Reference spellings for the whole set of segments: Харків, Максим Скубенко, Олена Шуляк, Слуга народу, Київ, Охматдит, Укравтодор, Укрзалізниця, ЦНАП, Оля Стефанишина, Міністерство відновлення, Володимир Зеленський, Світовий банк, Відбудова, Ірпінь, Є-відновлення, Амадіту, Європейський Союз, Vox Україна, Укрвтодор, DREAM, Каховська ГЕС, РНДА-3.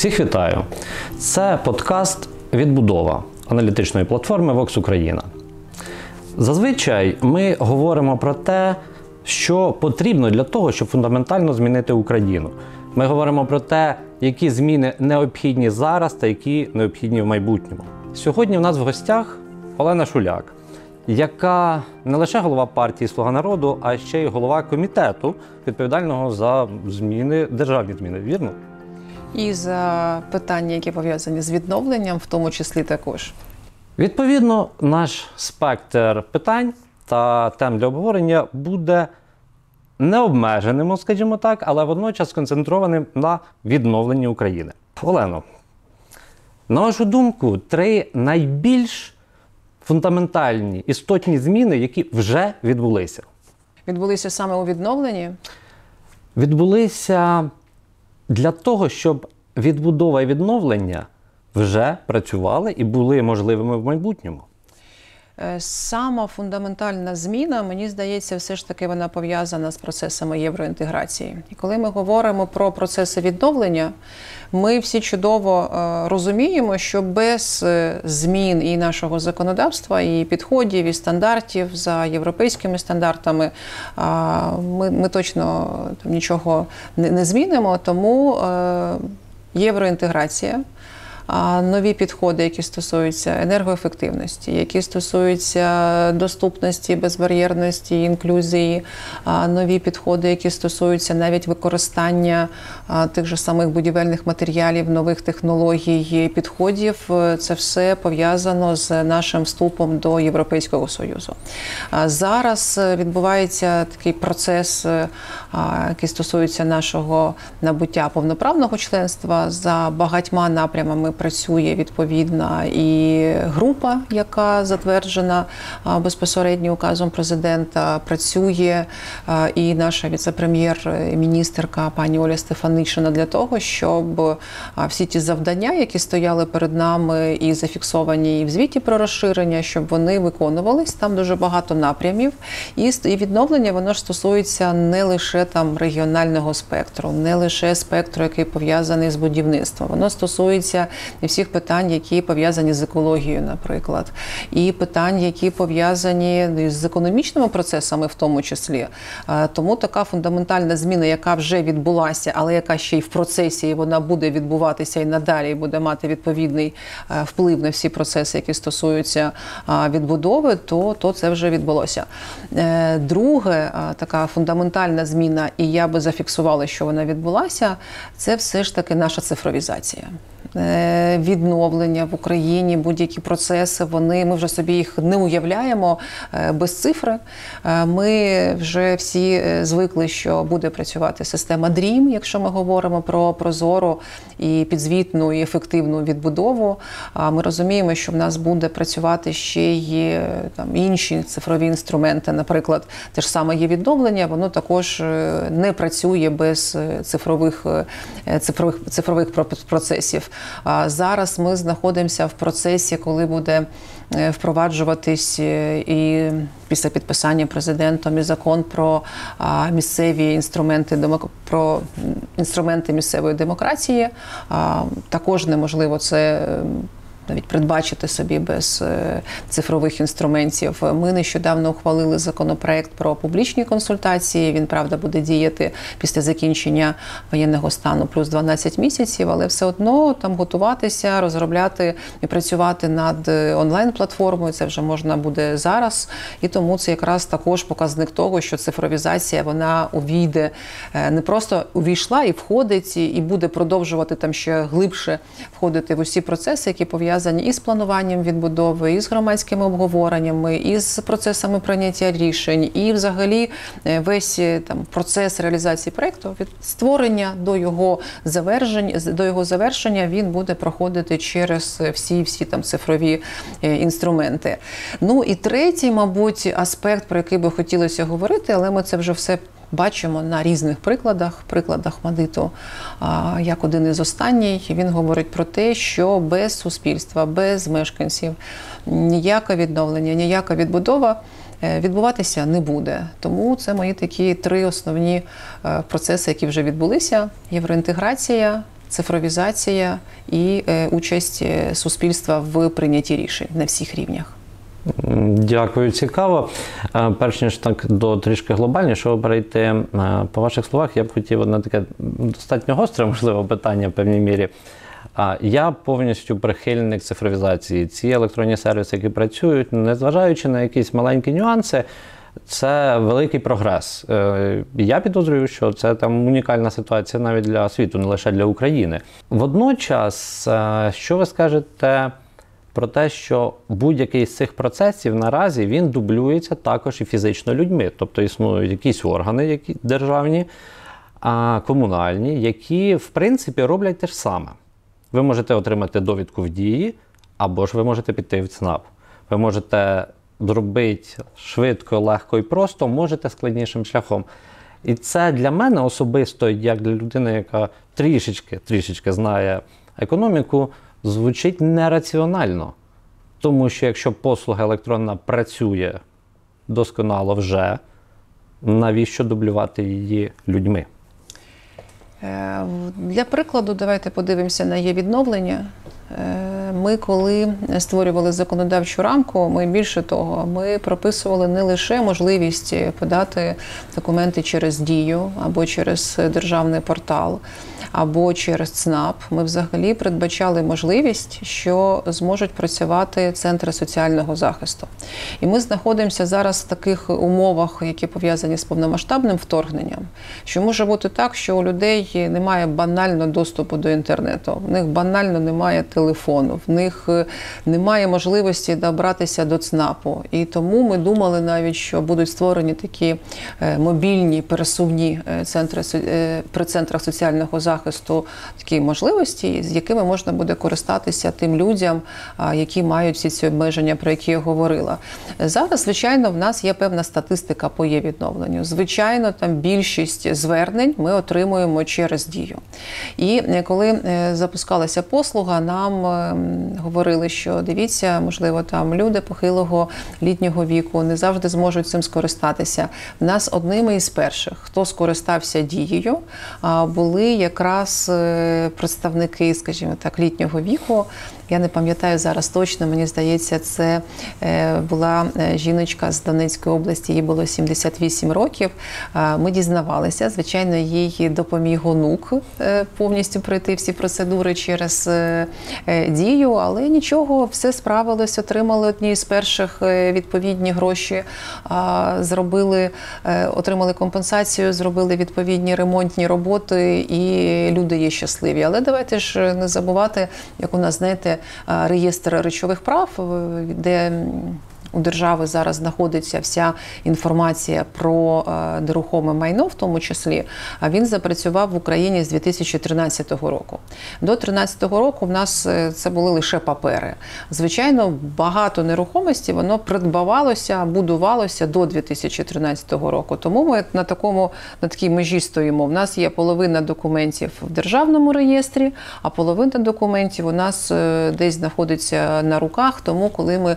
Всіх вітаю! Це подкаст «Відбудова» аналітичної платформи Vox Україна. Зазвичай ми говоримо про те, що потрібно для того, щоб фундаментально змінити Україну. Ми говоримо про те, які зміни необхідні зараз та які необхідні в майбутньому. Сьогодні в нас в гостях Олена Шуляк, яка не лише голова партії «Слуга народу», а ще й голова комітету, відповідального за зміни, державні зміни, вірно? І за питання, які пов'язані з відновленням, в тому числі також. Відповідно, наш спектр питань та тем для обговорення буде необмеженим, скажімо так, але водночас сконцентрованим на відновленні України. Олено, на вашу думку, три найбільш фундаментальні, істотні зміни, які вже відбулися? Відбулися саме у відновленні? Відбулися для того, щоб відбудова і відновлення вже працювали і були можливими в майбутньому. Сама фундаментальна зміна, мені здається, все ж таки вона пов'язана з процесами євроінтеграції. І коли ми говоримо про процеси відновлення, ми всі чудово розуміємо, що без змін і нашого законодавства, і підходів, і стандартів за європейськими стандартами ми точно там нічого не змінимо, тому євроінтеграція, нові підходи, які стосуються енергоефективності, які стосуються доступності, безбар'єрності, інклюзії, нові підходи, які стосуються навіть використання тих же самих будівельних матеріалів, нових технологій, підходів. Це все пов'язано з нашим вступом до Європейського Союзу. Зараз відбувається такий процес, який стосується нашого набуття повноправного членства. За багатьма напрямами працює відповідна і група, яка затверджена безпосередньо указом президента. Працює і наша віце-прем'єр-міністерка пані Оля Стефанишина для того, щоб всі ті завдання, які стояли перед нами і зафіксовані в звіті про розширення, щоб вони виконувались. Там дуже багато напрямів. І відновлення, воно ж стосується не лише там регіонального спектру, не лише спектру, який пов'язаний з будівництвом. Воно стосується і всіх питань, які пов'язані з екологією, наприклад, і питань, які пов'язані з економічними процесами в тому числі. Тому така фундаментальна зміна, яка вже відбулася, але яка ще й в процесі, і вона буде відбуватися і надалі, і буде мати відповідний вплив на всі процеси, які стосуються відбудови, то це вже відбулося. Друге, така фундаментальна зміна, і я би зафіксувала, що вона відбулася, це все ж таки наша цифровізація. Відновлення в Україні, будь-які процеси, ми вже собі їх не уявляємо без цифри. Ми вже всі звикли, що буде працювати система DREAM, якщо ми говоримо про прозору і підзвітну, і ефективну відбудову. Ми розуміємо, що в нас буде працювати ще й там інші цифрові інструменти, наприклад, те ж саме є відновлення, воно також не працює без цифрових процесів. Зараз ми знаходимося в процесі, коли буде впроваджуватись і після підписання президентом і закон про місцеві інструменти місцевої демократії. Також неможливо це навіть передбачити собі без цифрових інструментів. Ми нещодавно ухвалили законопроект про публічні консультації. Він, правда, буде діяти після закінчення воєнного стану плюс 12 місяців, але все одно там готуватися, розробляти і працювати над онлайн-платформою. Це вже можна буде зараз. І тому це якраз також показник того, що цифровізація, вона увійде, не просто увійшла і входить, і буде продовжувати там ще глибше входити в усі процеси, які пов'язані і з плануванням відбудови, і з громадськими обговореннями, і з процесами прийняття рішень, і взагалі весь там процес реалізації проєкту, від створення до його завершення, він буде проходити через всі там цифрові інструменти. Ну і третій, мабуть, аспект, про який би хотілося говорити, але ми це вже все бачимо на різних прикладах Амадіту, як один із останніх. Він говорить про те, що без суспільства, без мешканців ніяке відновлення, ніяка відбудова відбуватися не буде. Тому це мої такі три основні процеси, які вже відбулися. Євроінтеграція, цифровізація і участь суспільства в прийнятті рішень на всіх рівнях. Дякую, цікаво. Перш ніж так до трішки глобальнішого перейти, по ваших словах, я б хотів одне таке достатньо гостре, можливо, питання в певній мірі. Я повністю прихильник цифровізації. Ці електронні сервіси, які працюють, незважаючи на якісь маленькі нюанси, це великий прогрес. Я підозрюю, що це там унікальна ситуація навіть для світу, не лише для України. Водночас, що ви скажете про те, що будь-який з цих процесів наразі він дублюється також і фізично людьми. Тобто існують якісь органи, які державні, комунальні, які в принципі роблять те ж саме. Ви можете отримати довідку в дії, або ж ви можете піти в ЦНАП. Ви можете зробити швидко, легко і просто, можете складнішим шляхом. І це для мене особисто, як для людини, яка трішечки знає економіку, звучить нераціонально. Тому що якщо послуга електронна працює досконало вже, навіщо дублювати її людьми? Для прикладу, давайте подивимося на Є-відновлення. Ми, коли створювали законодавчу рамку, ми більше того, ми прописували не лише можливість подати документи через Дію, або через державний портал, або через ЦНАП. Ми взагалі передбачали можливість, що зможуть працювати центри соціального захисту. І ми знаходимося зараз в таких умовах, які пов'язані з повномасштабним вторгненням, що може бути так, що у людей немає банально доступу до інтернету, в них банально немає телефону, в них немає можливості добратися до ЦНАПу. І тому ми думали навіть, що будуть створені такі мобільні пересувні центри при центрах соціального захисту, такі можливості, з якими можна буде користатися тим людям, які мають всі ці обмеження, про які я говорила. Зараз, звичайно, в нас є певна статистика по Є-відновленню. Звичайно, там більшість звернень ми отримуємо через Дію. І коли запускалася послуга, нам говорили, що дивіться, можливо, там люди похилого літнього віку не завжди зможуть цим скористатися. В нас одними із перших, хто скористався Дією, були якраз представники, скажімо так, літнього віку. Я не пам'ятаю зараз точно, мені здається, це була жіночка з Донецької області, їй було 78 років. Ми дізнавалися, звичайно, їй допоміг онук повністю пройти всі процедури через Дію, але нічого, все справилось, отримали одні з перших відповідні гроші, отримали компенсацію, зробили відповідні ремонтні роботи і люди є щасливі. Але давайте ж не забувати, як у нас, знаєте, реєстр речових прав, де у держави зараз знаходиться вся інформація про нерухоме майно, в тому числі, він запрацював в Україні з 2013 року. До 2013 року в нас це були лише папери. Звичайно, багато нерухомості воно придбавалося, будувалося до 2013 року. Тому ми на такій межі стоїмо. В нас є половина документів в державному реєстрі, а половина документів у нас десь знаходиться на руках. Тому, коли ми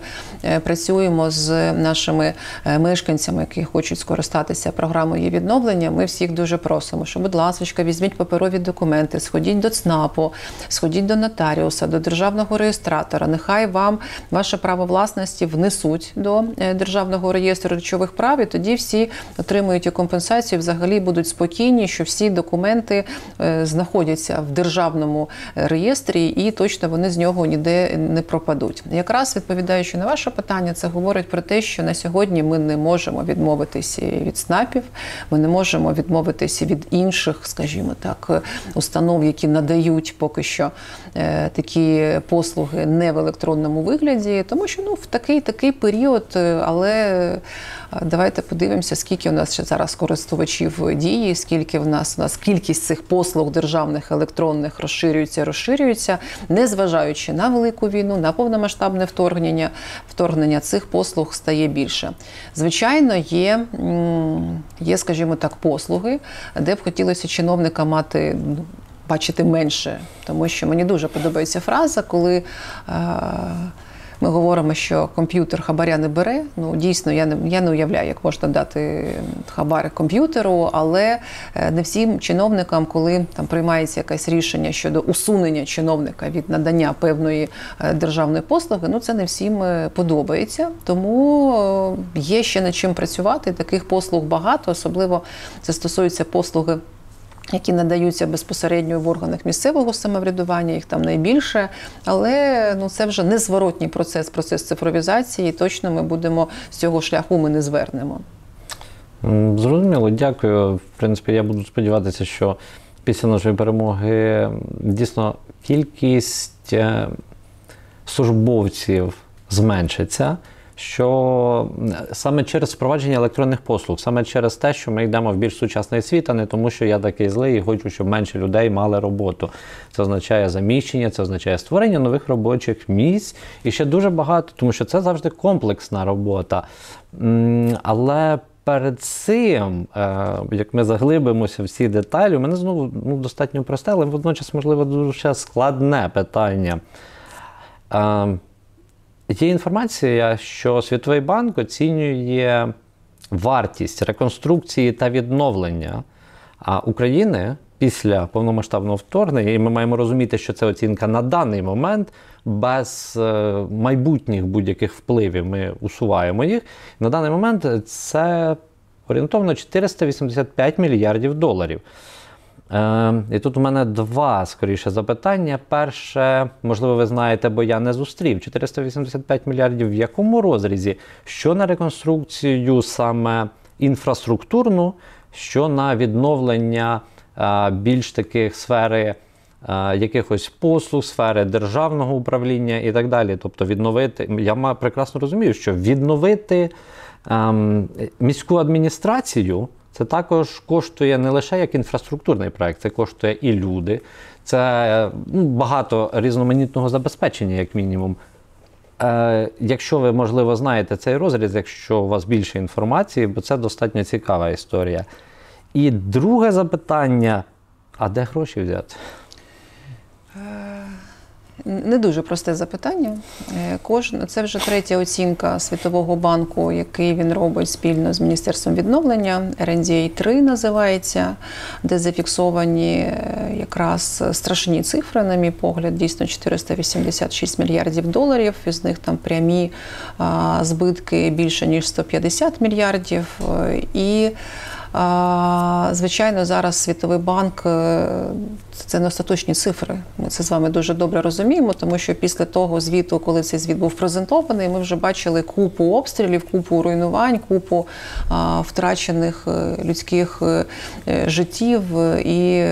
працюємо з нашими мешканцями, які хочуть скористатися програмою відновлення, ми всіх дуже просимо, що, будь ласка, візьміть паперові документи, сходіть до ЦНАПу, сходіть до нотаріуса, до державного реєстратора, нехай вам ваше право власності внесуть до державного реєстру речових прав, і тоді всі отримують компенсацію, взагалі будуть спокійні, що всі документи знаходяться в державному реєстрі і точно вони з нього ніде не пропадуть. Якраз, відповідаючи на ваше питання, це говорить про те, що на сьогодні ми не можемо відмовитися від ЦНАПів, ми не можемо відмовитися від інших, скажімо так, установ, які надають поки що такі послуги не в електронному вигляді, тому що в такий період, але давайте подивимося, скільки у нас ще зараз користувачів Дії, скільки у нас кількість цих послуг державних електронних розширюється, незважаючи на велику війну, на повномасштабне вторгнення цих послуг стає більше. Звичайно, є, скажімо так, послуги, де б хотілося чиновника бачити менше. Тому що мені дуже подобається фраза, коли ми говоримо, що комп'ютер хабаря не бере. Ну, дійсно, я не уявляю, як можна дати хабар комп'ютеру, але не всім чиновникам, коли там приймається якесь рішення щодо усунення чиновника від надання певної державної послуги, ну це не всім подобається. Тому є ще над чим працювати, таких послуг багато, особливо це стосується послуги, які надаються безпосередньо в органах місцевого самоврядування, їх там найбільше. Але ну, це вже незворотній процес, процес цифровізації, і точно ми будемо з цього шляху ми не звернемо. Зрозуміло, дякую. В принципі, я буду сподіватися, що після нашої перемоги дійсно кількість службовців зменшиться, що саме через впровадження електронних послуг, саме через те, що ми йдемо в більш сучасний світ, а не тому, що я такий злий і хочу, щоб менше людей мали роботу. Це означає заміщення, це означає створення нових робочих місць і ще дуже багато, тому що це завжди комплексна робота. Але перед цим, як ми заглибимося в ці деталі, у мене знову достатньо просте, але водночас, можливо, дуже складне питання. Є інформація, що Світовий банк оцінює вартість реконструкції та відновлення України після повномасштабного вторгнення, і ми маємо розуміти, що це оцінка на даний момент, без майбутніх будь-яких впливів, ми усуваємо їх. На даний момент це орієнтовно 485 мільярдів доларів. І тут у мене два, скоріше, запитання. Перше, можливо, ви знаєте, бо я не зустрів. 485 мільярдів в якому розрізі? Що на реконструкцію саме інфраструктурну, що на відновлення більш таких сфери якихось послуг, сфери державного управління і так далі. Тобто відновити, я прекрасно розумію, що відновити міську адміністрацію, це також коштує не лише як інфраструктурний проєкт, це коштує і люди, це багато різноманітного забезпечення, як мінімум. Якщо ви, можливо, знаєте цей розріз, якщо у вас більше інформації, бо це достатньо цікава історія. І друге запитання, а де гроші взяти? Не дуже просте запитання. Це вже третя оцінка Світового банку, який він робить спільно з Міністерством відновлення. РНДА-3 називається, де зафіксовані якраз страшні цифри, на мій погляд, дійсно 486 мільярдів доларів. Із них там прямі збитки більше, ніж 150 мільярдів. І звичайно, зараз Світовий банк – це не остаточні цифри. Ми це з вами дуже добре розуміємо, тому що після того звіту, коли цей звіт був презентований, ми вже бачили купу обстрілів, купу руйнувань, купу втрачених людських життів і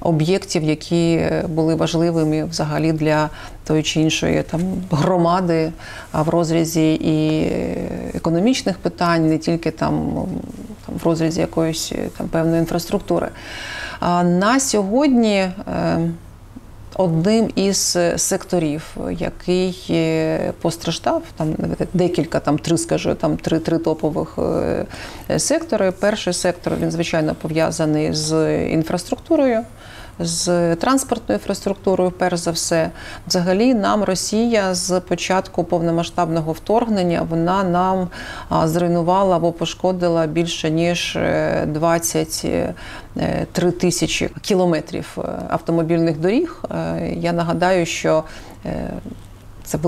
об'єктів, які були важливими взагалі для тої чи іншої там громади в розрізі і економічних питань, не тільки там в розрізі якоїсь там певної інфраструктури. А на сьогодні одним із секторів, який постраждав, там декілька, три топових сектори. Перший сектор, він, звичайно, пов'язаний з інфраструктурою, з транспортною інфраструктурою, перш за все. Взагалі, нам Росія з початку повномасштабного вторгнення, вона нам зруйнувала або пошкодила більше, ніж 23 тисячі кілометрів автомобільних доріг. Я нагадаю, що це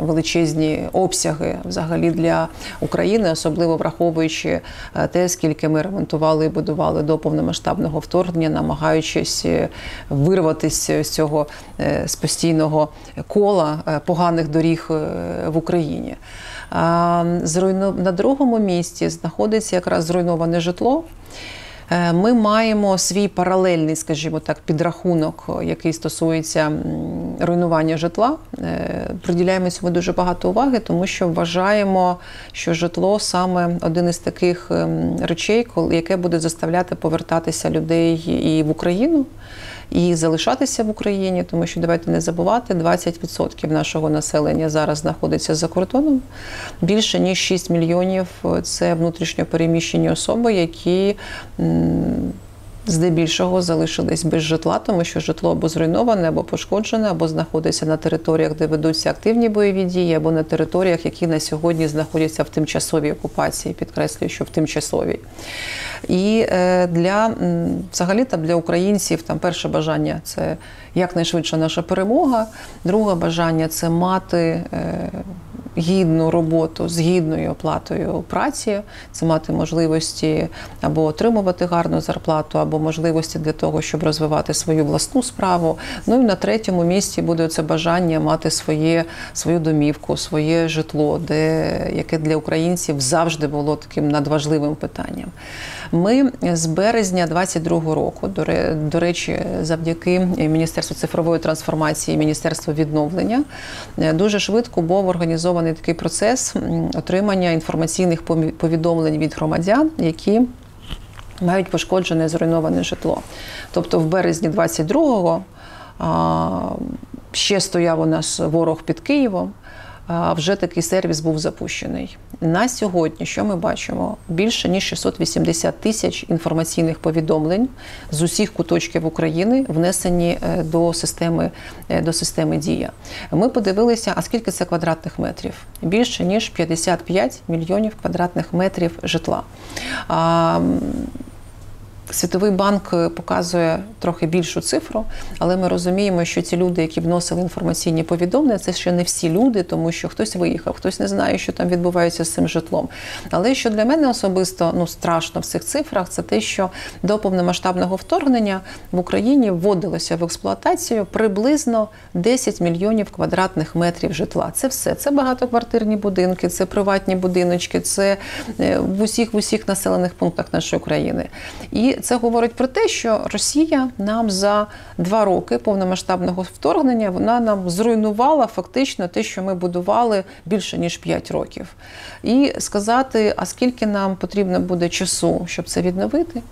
величезні обсяги взагалі для України, особливо враховуючи те, скільки ми ремонтували і будували до повномасштабного вторгнення, намагаючись вирватися з цього з постійного кола поганих доріг в Україні. На другому місці знаходиться якраз зруйноване житло. Ми маємо свій паралельний, скажімо так, підрахунок, який стосується руйнування житла. Приділяємо цьому дуже багато уваги, тому що вважаємо, що житло саме один із таких речей, яке буде заставляти повертатися людей і в Україну, і залишатися в Україні, тому що, давайте не забувати, 20% нашого населення зараз знаходиться за кордоном. Більше, ніж 6 мільйонів – це внутрішньо переміщені особи, які здебільшого залишились без житла, тому що житло або зруйноване, або пошкоджене, або знаходиться на територіях, де ведуться активні бойові дії, або на територіях, які на сьогодні знаходяться в тимчасовій окупації, підкреслюю, що в тимчасовій. І взагалі для українців там перше бажання – це якнайшвидше наша перемога, друге бажання – це мати гідну роботу з гідною оплатою праці, це мати можливості або отримувати гарну зарплату, або можливості для того, щоб розвивати свою власну справу. Ну і на третьому місці буде це бажання мати свою домівку, своє житло, яке для українців завжди було таким надважливим питанням. Ми з березня 2022 року, до речі, завдяки Міністерству цифрової трансформації і Міністерству відновлення, дуже швидко був організований такий процес отримання інформаційних повідомлень від громадян, які мають пошкоджене, зруйноване житло. Тобто в березні 22-го ще стояв у нас ворог під Києвом, вже такий сервіс був запущений. На сьогодні, що ми бачимо, більше ніж 680 тисяч інформаційних повідомлень з усіх куточків України внесені до системи «Дія». Ми подивилися, а скільки це квадратних метрів? Більше ніж 55 мільйонів квадратних метрів житла. Світовий банк показує трохи більшу цифру, але ми розуміємо, що ці люди, які вносили інформаційні повідомлення, це ще не всі люди, тому що хтось виїхав, хтось не знає, що там відбувається з цим житлом. Але що для мене особисто страшно в цих цифрах, це те, що до повномасштабного вторгнення в Україні вводилося в експлуатацію приблизно 10 мільйонів квадратних метрів житла. Це все. Це багатоквартирні будинки, це приватні будиночки, це в усіх населених пунктах нашої країни. І це говорить про те, що Росія нам за 2 роки повномасштабного вторгнення, вона нам зруйнувала фактично те, що ми будували більше, ніж 5 років. І сказати, а скільки нам потрібно буде часу, щоб це відновити,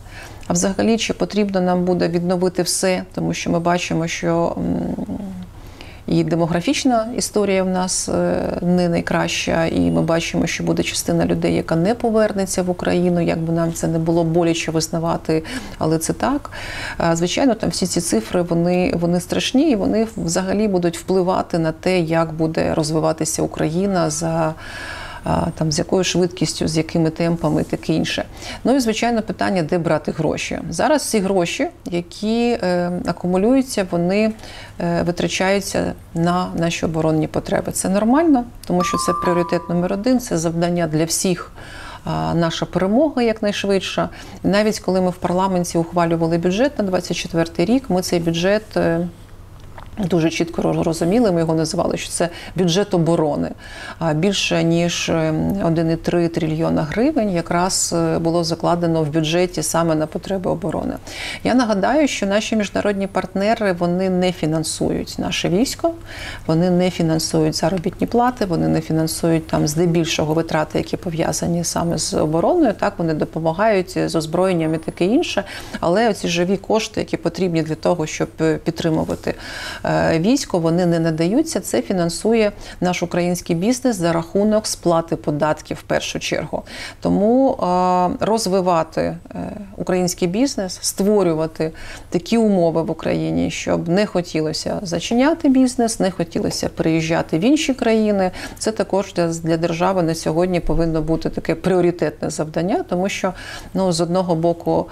а взагалі, чи потрібно нам буде відновити все, тому що ми бачимо, що і демографічна історія в нас не найкраща, і ми бачимо, що буде частина людей, яка не повернеться в Україну, як би нам це не було боляче визнавати, але це так. Звичайно, там всі ці цифри, вони страшні, і вони взагалі будуть впливати на те, як буде розвиватися Україна, з якою швидкістю, з якими темпами і таке інше. Ну і, звичайно, питання, де брати гроші. Зараз ці гроші, які акумулюються, вони витрачаються на наші оборонні потреби. Це нормально, тому що це пріоритет №1, це завдання для всіх. Наша перемога якнайшвидше. Навіть коли ми в парламенті ухвалювали бюджет на 2024 рік, ми цей бюджет дуже чітко розуміли, ми його називали, що це бюджет оборони. Більше ніж 1,3 трильйона гривень якраз було закладено в бюджеті саме на потреби оборони. Я нагадаю, що наші міжнародні партнери, вони не фінансують наше військо, вони не фінансують заробітні плати, вони не фінансують там здебільшого витрати, які пов'язані саме з обороною, так, вони допомагають з озброєнням і таке інше, але оці живі кошти, які потрібні для того, щоб підтримувати військо, вони не надаються, це фінансує наш український бізнес за рахунок сплати податків в першу чергу. Тому розвивати український бізнес, створювати такі умови в Україні, щоб не хотілося зачиняти бізнес, не хотілося переїжджати в інші країни, це також для держави на сьогодні повинно бути таке пріоритетне завдання, тому що, з одного боку,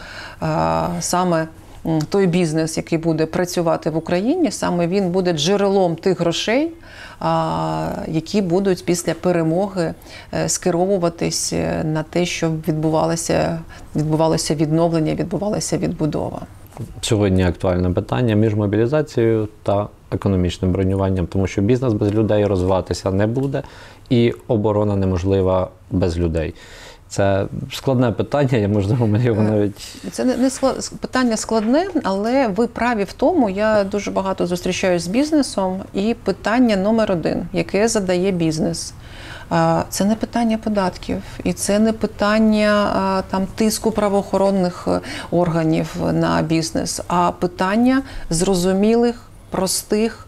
саме той бізнес, який буде працювати в Україні, саме він буде джерелом тих грошей, які будуть після перемоги скеровуватись на те, щоб відбувалося відновлення, відбувалася відбудова. Сьогодні актуальне питання між мобілізацією та економічним бронюванням, тому що бізнес без людей розвиватися не буде, і оборона неможлива без людей. Це складне питання, ми його навіть… Це не питання складне, але ви праві в тому, я дуже багато зустрічаюся з бізнесом, і питання №1, яке задає бізнес. Це не питання податків, і це не питання тиску правоохоронних органів на бізнес, а питання зрозумілих, простих,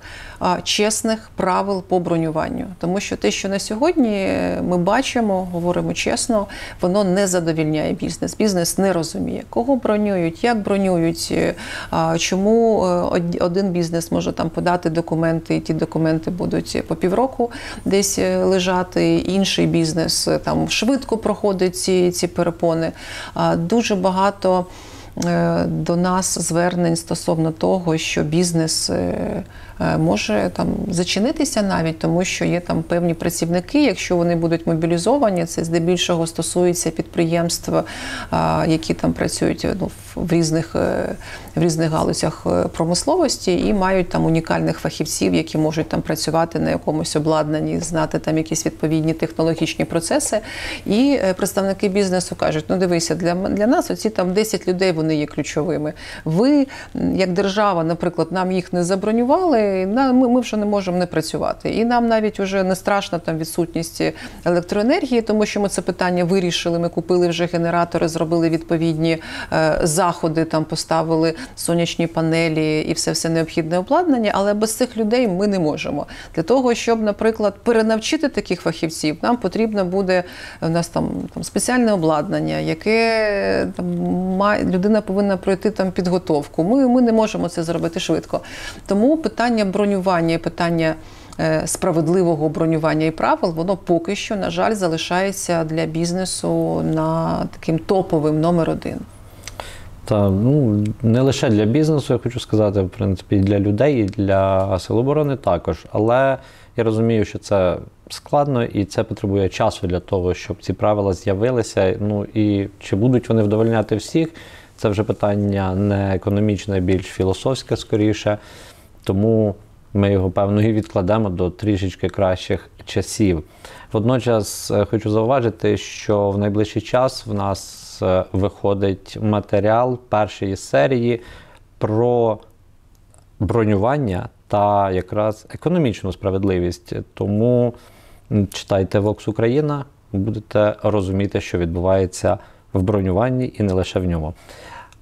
чесних правил по бронюванню. Тому що те, що на сьогодні ми бачимо, говоримо чесно, воно не задовільняє бізнес. Бізнес не розуміє, кого бронюють, як бронюють, чому один бізнес може там подати документи, і ті документи будуть по півроку десь лежати, інший бізнес там швидко проходить ці перепони. Дуже багато до нас звернень стосовно того, що бізнес може там зачинитися навіть, тому що є там певні працівники, якщо вони будуть мобілізовані, це здебільшого стосується підприємств, які там працюють в різних галузях промисловості і мають там унікальних фахівців, які можуть там працювати на якомусь обладнанні, знати там якісь відповідні технологічні процеси. І представники бізнесу кажуть: ну дивися, для нас оці там 10 людей, вони є ключовими. Ви, як держава, наприклад, нам їх не забронювали, ми вже не можемо не працювати. І нам навіть вже не страшна там відсутність електроенергії, тому що ми це питання вирішили, ми купили вже генератори, зробили відповідні заходи, там поставили сонячні панелі і все необхідне обладнання, але без цих людей ми не можемо. Для того, щоб, наприклад, перенавчити таких фахівців, нам потрібно буде, у нас там спеціальне обладнання, яке людина повинна пройти там підготовку. Ми не можемо це зробити швидко. Тому питання бронювання і питання справедливого бронювання і правил, воно поки що, на жаль, залишається для бізнесу на таким топовим №1. Та, ну, не лише для бізнесу, я хочу сказати, в принципі, і для людей, і для Сил оборони також. Але я розумію, що це складно і це потребує часу для того, щоб ці правила з'явилися. Ну і чи будуть вони вдовольняти всіх, це вже питання не економічне, а більш філософське скоріше. Тому ми його, певно, і відкладемо до трішечки кращих часів. Водночас хочу зауважити, що в найближчий час в нас виходить матеріал першої серії про бронювання та якраз економічну справедливість. Тому читайте Vox Україна, будете розуміти, що відбувається в бронюванні і не лише в ньому.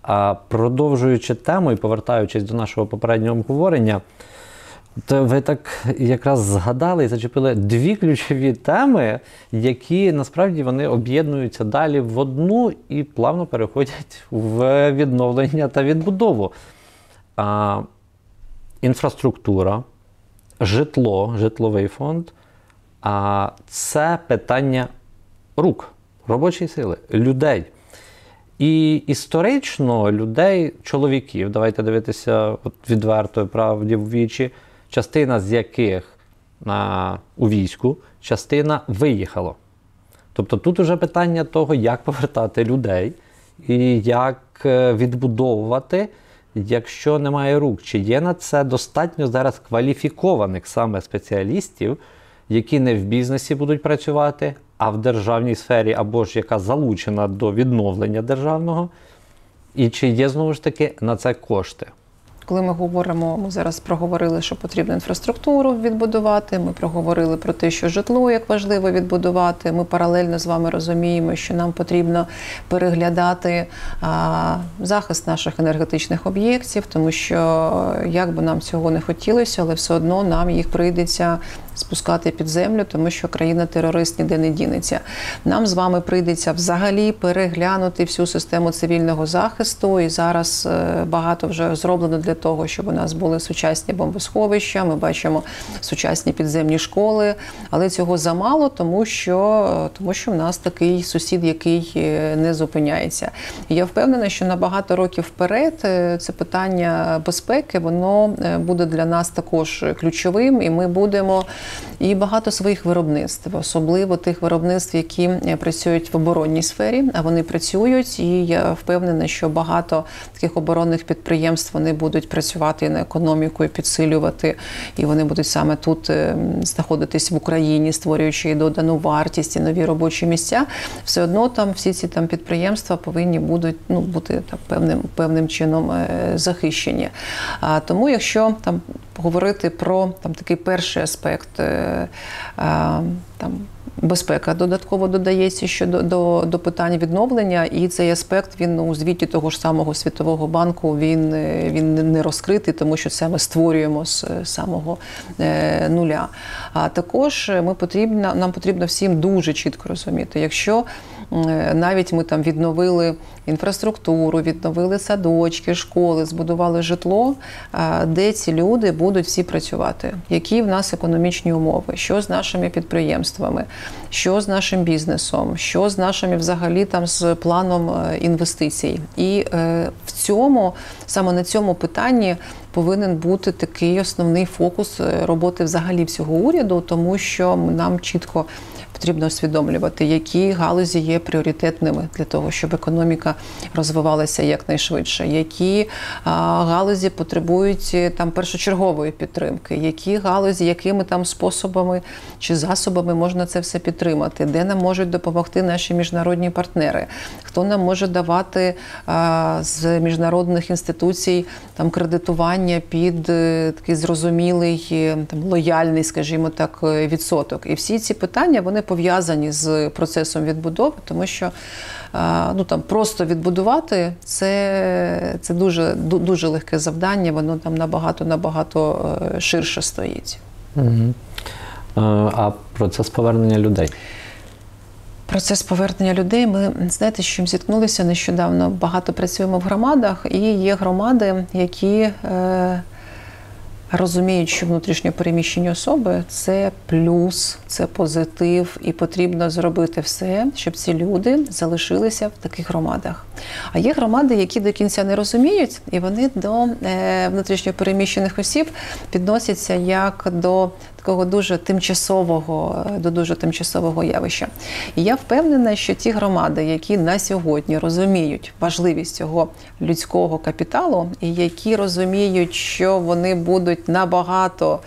А продовжуючи тему і повертаючись до нашого попереднього обговорення, то ви так якраз згадали і зачепили дві ключові теми, які насправді вони об'єднуються далі в одну і плавно переходять в відновлення та відбудову. Інфраструктура, житло, житловий фонд – це питання рук, робочої сили, людей. І історично людей, чоловіків, давайте дивитися відверто, правді в вічі, частина з яких у війську, частина виїхала. Тобто тут уже питання того, як повертати людей і як відбудовувати, якщо немає рук. Чи є на це достатньо зараз кваліфікованих саме спеціалістів, які не в бізнесі будуть працювати, а в державній сфері, або ж яка залучена до відновлення державного? І чи є, знову ж таки, на це кошти? Коли ми говоримо, ми зараз проговорили, що потрібно інфраструктуру відбудувати, ми проговорили про те, що житло як важливо відбудувати, ми паралельно з вами розуміємо, що нам потрібно переглядати захист наших енергетичних об'єктів, тому що як би нам цього не хотілося, але все одно нам їх прийдеться спускати під землю, тому що країна-терорист ніде не дінеться. Нам з вами прийдеться взагалі переглянути всю систему цивільного захисту, і зараз багато вже зроблено для того, щоб у нас були сучасні бомбосховища, ми бачимо сучасні підземні школи, але цього замало, тому що в нас такий сусід, який не зупиняється. І я впевнена, що на багато років вперед це питання безпеки, воно буде для нас також ключовим, і ми будемо і багато своїх виробництв, особливо тих виробництв, які працюють в оборонній сфері, а вони працюють, і я впевнена, що багато таких оборонних підприємств, вони будуть працювати на економіку і підсилювати, і вони будуть саме тут знаходитись в Україні, створюючи і додану вартість, і нові робочі місця. Все одно там всі ці там підприємства повинні будуть бути так, певним чином захищені. Тому якщо там говорити про такий перший аспект там безпека додатково додається щодо до питань відновлення, і цей аспект, він у звіті того ж самого Світового банку, він не розкритий, тому що це ми створюємо з самого нуля. А також нам потрібно всім дуже чітко розуміти, якщо навіть ми там відновили інфраструктуру, відновили садочки, школи, збудували житло, де ці люди будуть всі працювати, які в нас економічні умови, що з нашими підприємствами, що з нашим бізнесом, що з нашими взагалі там з планом інвестицій. І в цьому, саме на цьому питанні повинен бути такий основний фокус роботи взагалі всього уряду, тому що нам чітко потрібно усвідомлювати, які галузі є пріоритетними для того, щоб економіка розвивалася якнайшвидше, які галузі потребують там першочергової підтримки, які галузі, якими там способами чи засобами можна це все підтримати, де нам можуть допомогти наші міжнародні партнери, хто нам може давати з міжнародних інституцій там кредитування під такий зрозумілий, там лояльний, скажімо так, відсоток. І всі ці питання, вони пов'язані з процесом відбудови, тому що ну, там, просто відбудувати – це дуже, дуже легке завдання, воно там набагато ширше стоїть. Угу. А процес повернення людей? Процес повернення людей, ми, знаєте, з чим зіткнулися нещодавно, багато працюємо в громадах, і є громади, які розуміють, що внутрішньо переміщені особи – це плюс, це позитив, і потрібно зробити все, щоб ці люди залишилися в таких громадах. А є громади, які до кінця не розуміють, і вони до внутрішньо переміщених осіб відносяться як до такого дуже тимчасового явища. І я впевнена, що ті громади, які на сьогодні розуміють важливість цього людського капіталу, і які розуміють, що вони будуть набагато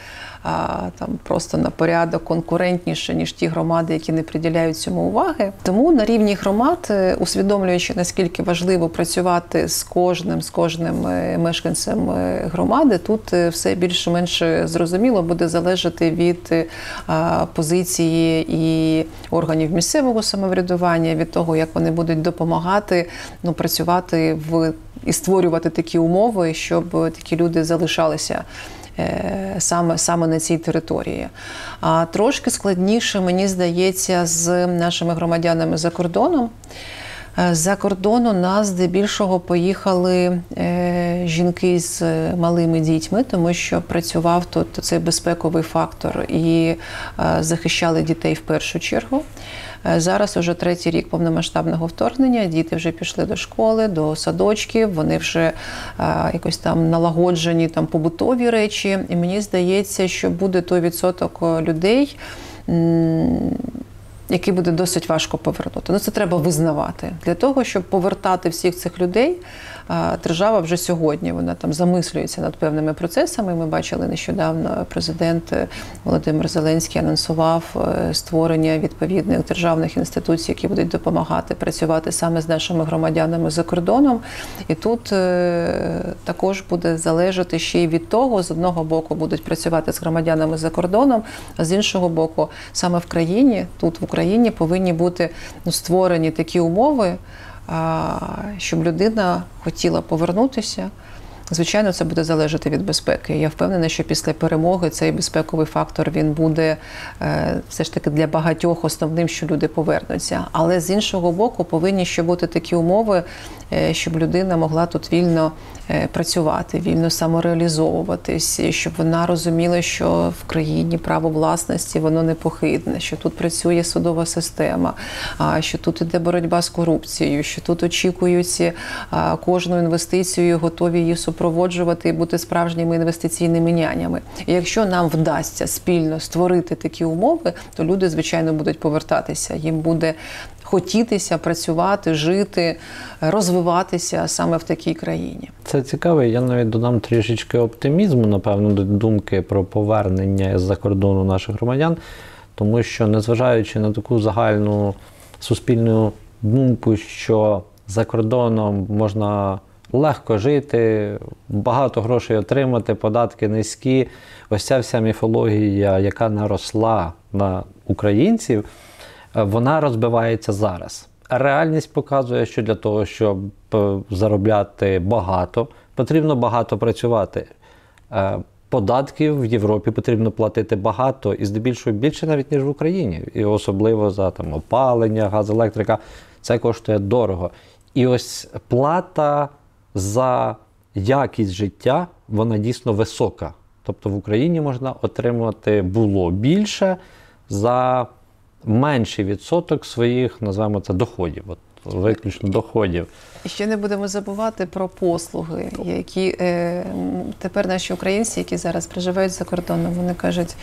там просто на порядок конкурентніше, ніж ті громади, які не приділяють цьому уваги. Тому на рівні громад, усвідомлюючи, наскільки важливо працювати з кожним мешканцем громади, тут все більш-менш зрозуміло буде залежати від позиції і органів місцевого самоврядування, від того, як вони будуть допомагати, ну, працювати і створювати такі умови, щоб такі люди залишалися саме на цій території. А трошки складніше, мені здається, з нашими громадянами за кордоном. За кордону нас здебільшого поїхали жінки з малими дітьми, тому що працював тут цей безпековий фактор і захищали дітей в першу чергу. Зараз уже третій рік повномасштабного вторгнення, діти вже пішли до школи, до садочків, вони вже якось там налагоджені там побутові речі. І мені здається, що буде той відсоток людей, які буде досить важко повернути. Ну, це треба визнавати. Для того, щоб повертати всіх цих людей, держава вже сьогодні, вона там замислюється над певними процесами. Ми бачили нещодавно, президент Володимир Зеленський анонсував створення відповідних державних інституцій, які будуть допомагати працювати саме з нашими громадянами за кордоном. І тут також буде залежати ще й від того, з одного боку будуть працювати з громадянами за кордоном, а з іншого боку, саме в країні, тут в Україні повинні бути створені такі умови, щоб людина хотіла повернутися. Звичайно, це буде залежати від безпеки. Я впевнена, що після перемоги цей безпековий фактор, він буде все ж таки для багатьох основним, що люди повернуться. Але з іншого боку, повинні ще бути такі умови, щоб людина могла тут вільно працювати, вільно самореалізовуватись, щоб вона розуміла, що в країні право власності, воно непохитне, що тут працює судова система, що тут іде боротьба з корупцією, що тут очікуються кожну інвестицію, готові її супроводжувати і бути справжніми інвестиційними нянями. І якщо нам вдасться спільно створити такі умови, то люди, звичайно, будуть повертатися. Їм буде хотітися працювати, жити, розвиватися саме в такій країні. Це цікаво. Я навіть додам трішечки оптимізму, напевно, до думки про повернення з-за кордону наших громадян, тому що, незважаючи на таку загальну суспільну думку, що за кордоном можна легко жити, багато грошей отримати, податки низькі. Ось ця вся міфологія, яка наросла на українців, вона розбивається зараз. Реальність показує, що для того, щоб заробляти багато, потрібно багато працювати. Податків в Європі потрібно платити багато, і здебільшого більше навіть, ніж в Україні. І особливо за опалення, газ, електрика. Це коштує дорого. І ось плата за якість життя, вона дійсно висока. Тобто в Україні можна отримувати було більше за менший відсоток своїх, називаємо це, доходів. От, виключно доходів. І ще не будемо забувати про послуги, які тепер наші українці, які зараз проживають за кордоном, вони кажуть,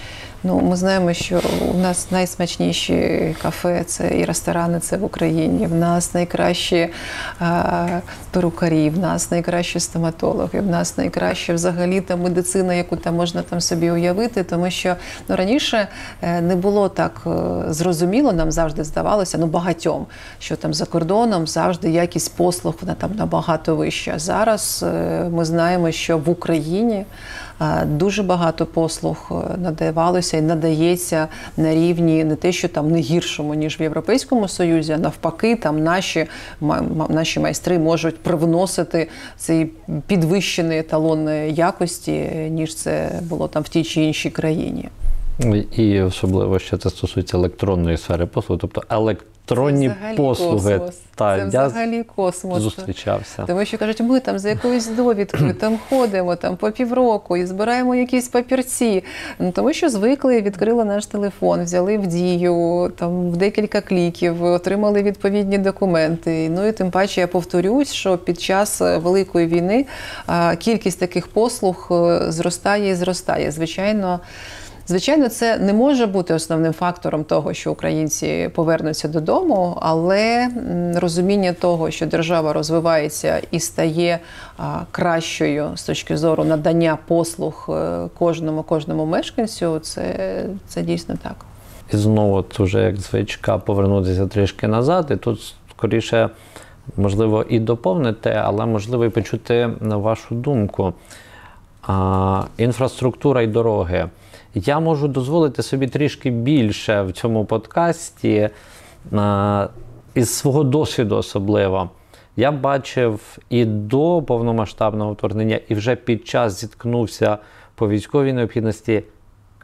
ну ми знаємо, що у нас найсмачніші кафе це і ресторани це в Україні, в нас найкращі перукарі, в нас найкращі стоматологи, в нас найкраща взагалі та медицина, яку там можна там собі уявити, тому що ну, раніше не було так зрозуміло, нам завжди здавалося, ну багатьом, що там за кордоном завжди якість послуг вона там набагато вища. Зараз ми знаємо, що в Україні дуже багато послуг надавалося і надається на рівні не те, що там не гіршому, ніж в Європейському Союзі, а навпаки, там наші майстри можуть привносити цей підвищений еталон якості, ніж це було там в тій чи іншій країні. І особливо ще це стосується електронної сфери послуг, тобто електронні послуги. Це взагалі космос. Зустрічався. Тому що кажуть, ми там за якоюсь довідкою там ходимо там по півроку і збираємо якісь папірці. Ну, тому що звикли, відкрили наш телефон, взяли в дію, там в декілька кліків, отримали відповідні документи. Ну і тим паче я повторюсь, що під час Великої війни кількість таких послуг зростає і зростає. Звичайно, це не може бути основним фактором того, що українці повернуться додому, але розуміння того, що держава розвивається і стає кращою з точки зору надання послуг кожному мешканцю, це дійсно так. І знову, вже як звичка, повернутися трішки назад, і тут скоріше, можливо, і доповнити, але можливо і почути вашу думку. Інфраструктура і дороги. Я можу дозволити собі трішки більше в цьому подкасті, із свого досвіду особливо. Я бачив і до повномасштабного вторгнення, і вже під час зіткнувся по військовій необхідності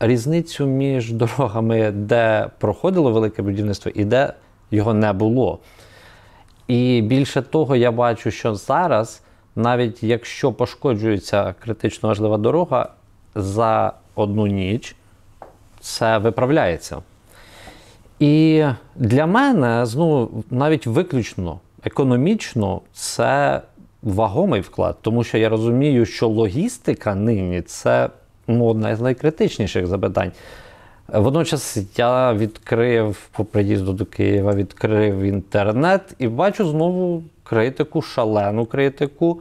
різницю між дорогами, де проходило велике будівництво і де його не було. І більше того, я бачу, що зараз, навіть якщо пошкоджується критично важлива дорога, за одну ніч це виправляється. І для мене, знову, навіть виключно економічно, це вагомий вклад, тому що я розумію, що логістика нині – це одна з найкритичніших запитань. Водночас я відкрив, по приїзду до Києва, відкрив інтернет і бачу знову критику, шалену критику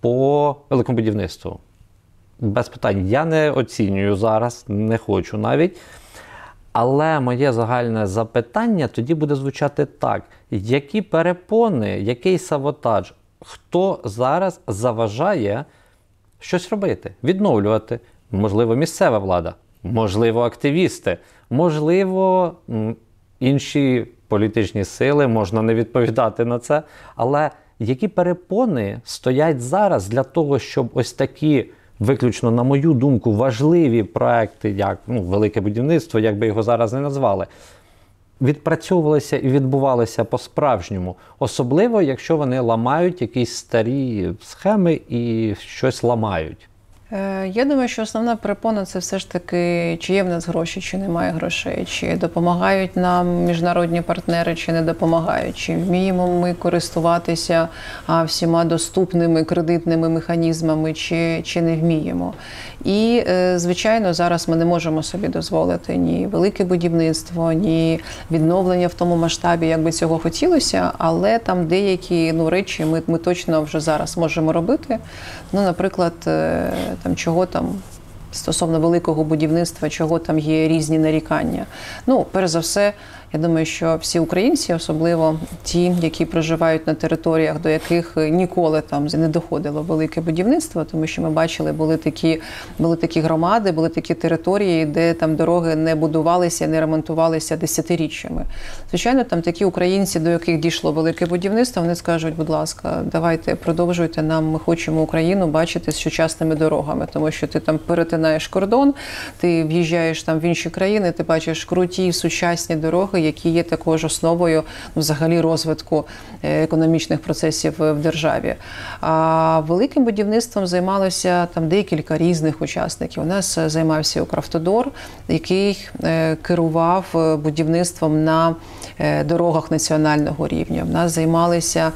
по великому будівництву. Без питань. Я не оцінюю зараз, не хочу навіть. Але моє загальне запитання тоді буде звучати так. Які перепони, який саботаж, хто зараз заважає щось робити, відновлювати? Можливо, місцева влада, можливо, активісти, можливо, інші політичні сили, можна не відповідати на це. Але які перепони стоять зараз для того, щоб ось такі виключно, на мою думку, важливі проекти, як велике будівництво, як би його зараз не назвали, відпрацьовувалися і відбувалися по-справжньому. Особливо, якщо вони ламають якісь старі схеми і щось ламають. Я думаю, що основна перепона – це все ж таки, чи є в нас гроші, чи немає грошей, чи допомагають нам міжнародні партнери, чи не допомагають, чи вміємо ми користуватися всіма доступними кредитними механізмами, чи не вміємо. І, звичайно, зараз ми не можемо собі дозволити ні велике будівництво, ні відновлення в тому масштабі, як би цього хотілося, але там деякі речі ми точно вже зараз можемо робити. Ну, наприклад, стосовно великого будівництва, чого там є різні нарікання. Ну, перш за все, Я думаю, що всі українці, особливо ті, які проживають на територіях, до яких ніколи там не доходило велике будівництво, тому що ми бачили, були такі громади, були такі території, де там дороги не будувалися, не ремонтувалися десятиріччями. Звичайно, там такі українці, до яких дійшло велике будівництво, вони скажуть, будь ласка, давайте продовжуйте нам, ми хочемо Україну бачити з сучасними дорогами, тому що ти там перетинаєш кордон, ти в'їжджаєш там в інші країни, ти бачиш круті, сучасні дороги, які є також основою взагалі розвитку економічних процесів в державі. А великим будівництвом займалося там декілька різних учасників. У нас займався Укрвтодор, який керував будівництвом на дорогах національного рівня. У нас займалися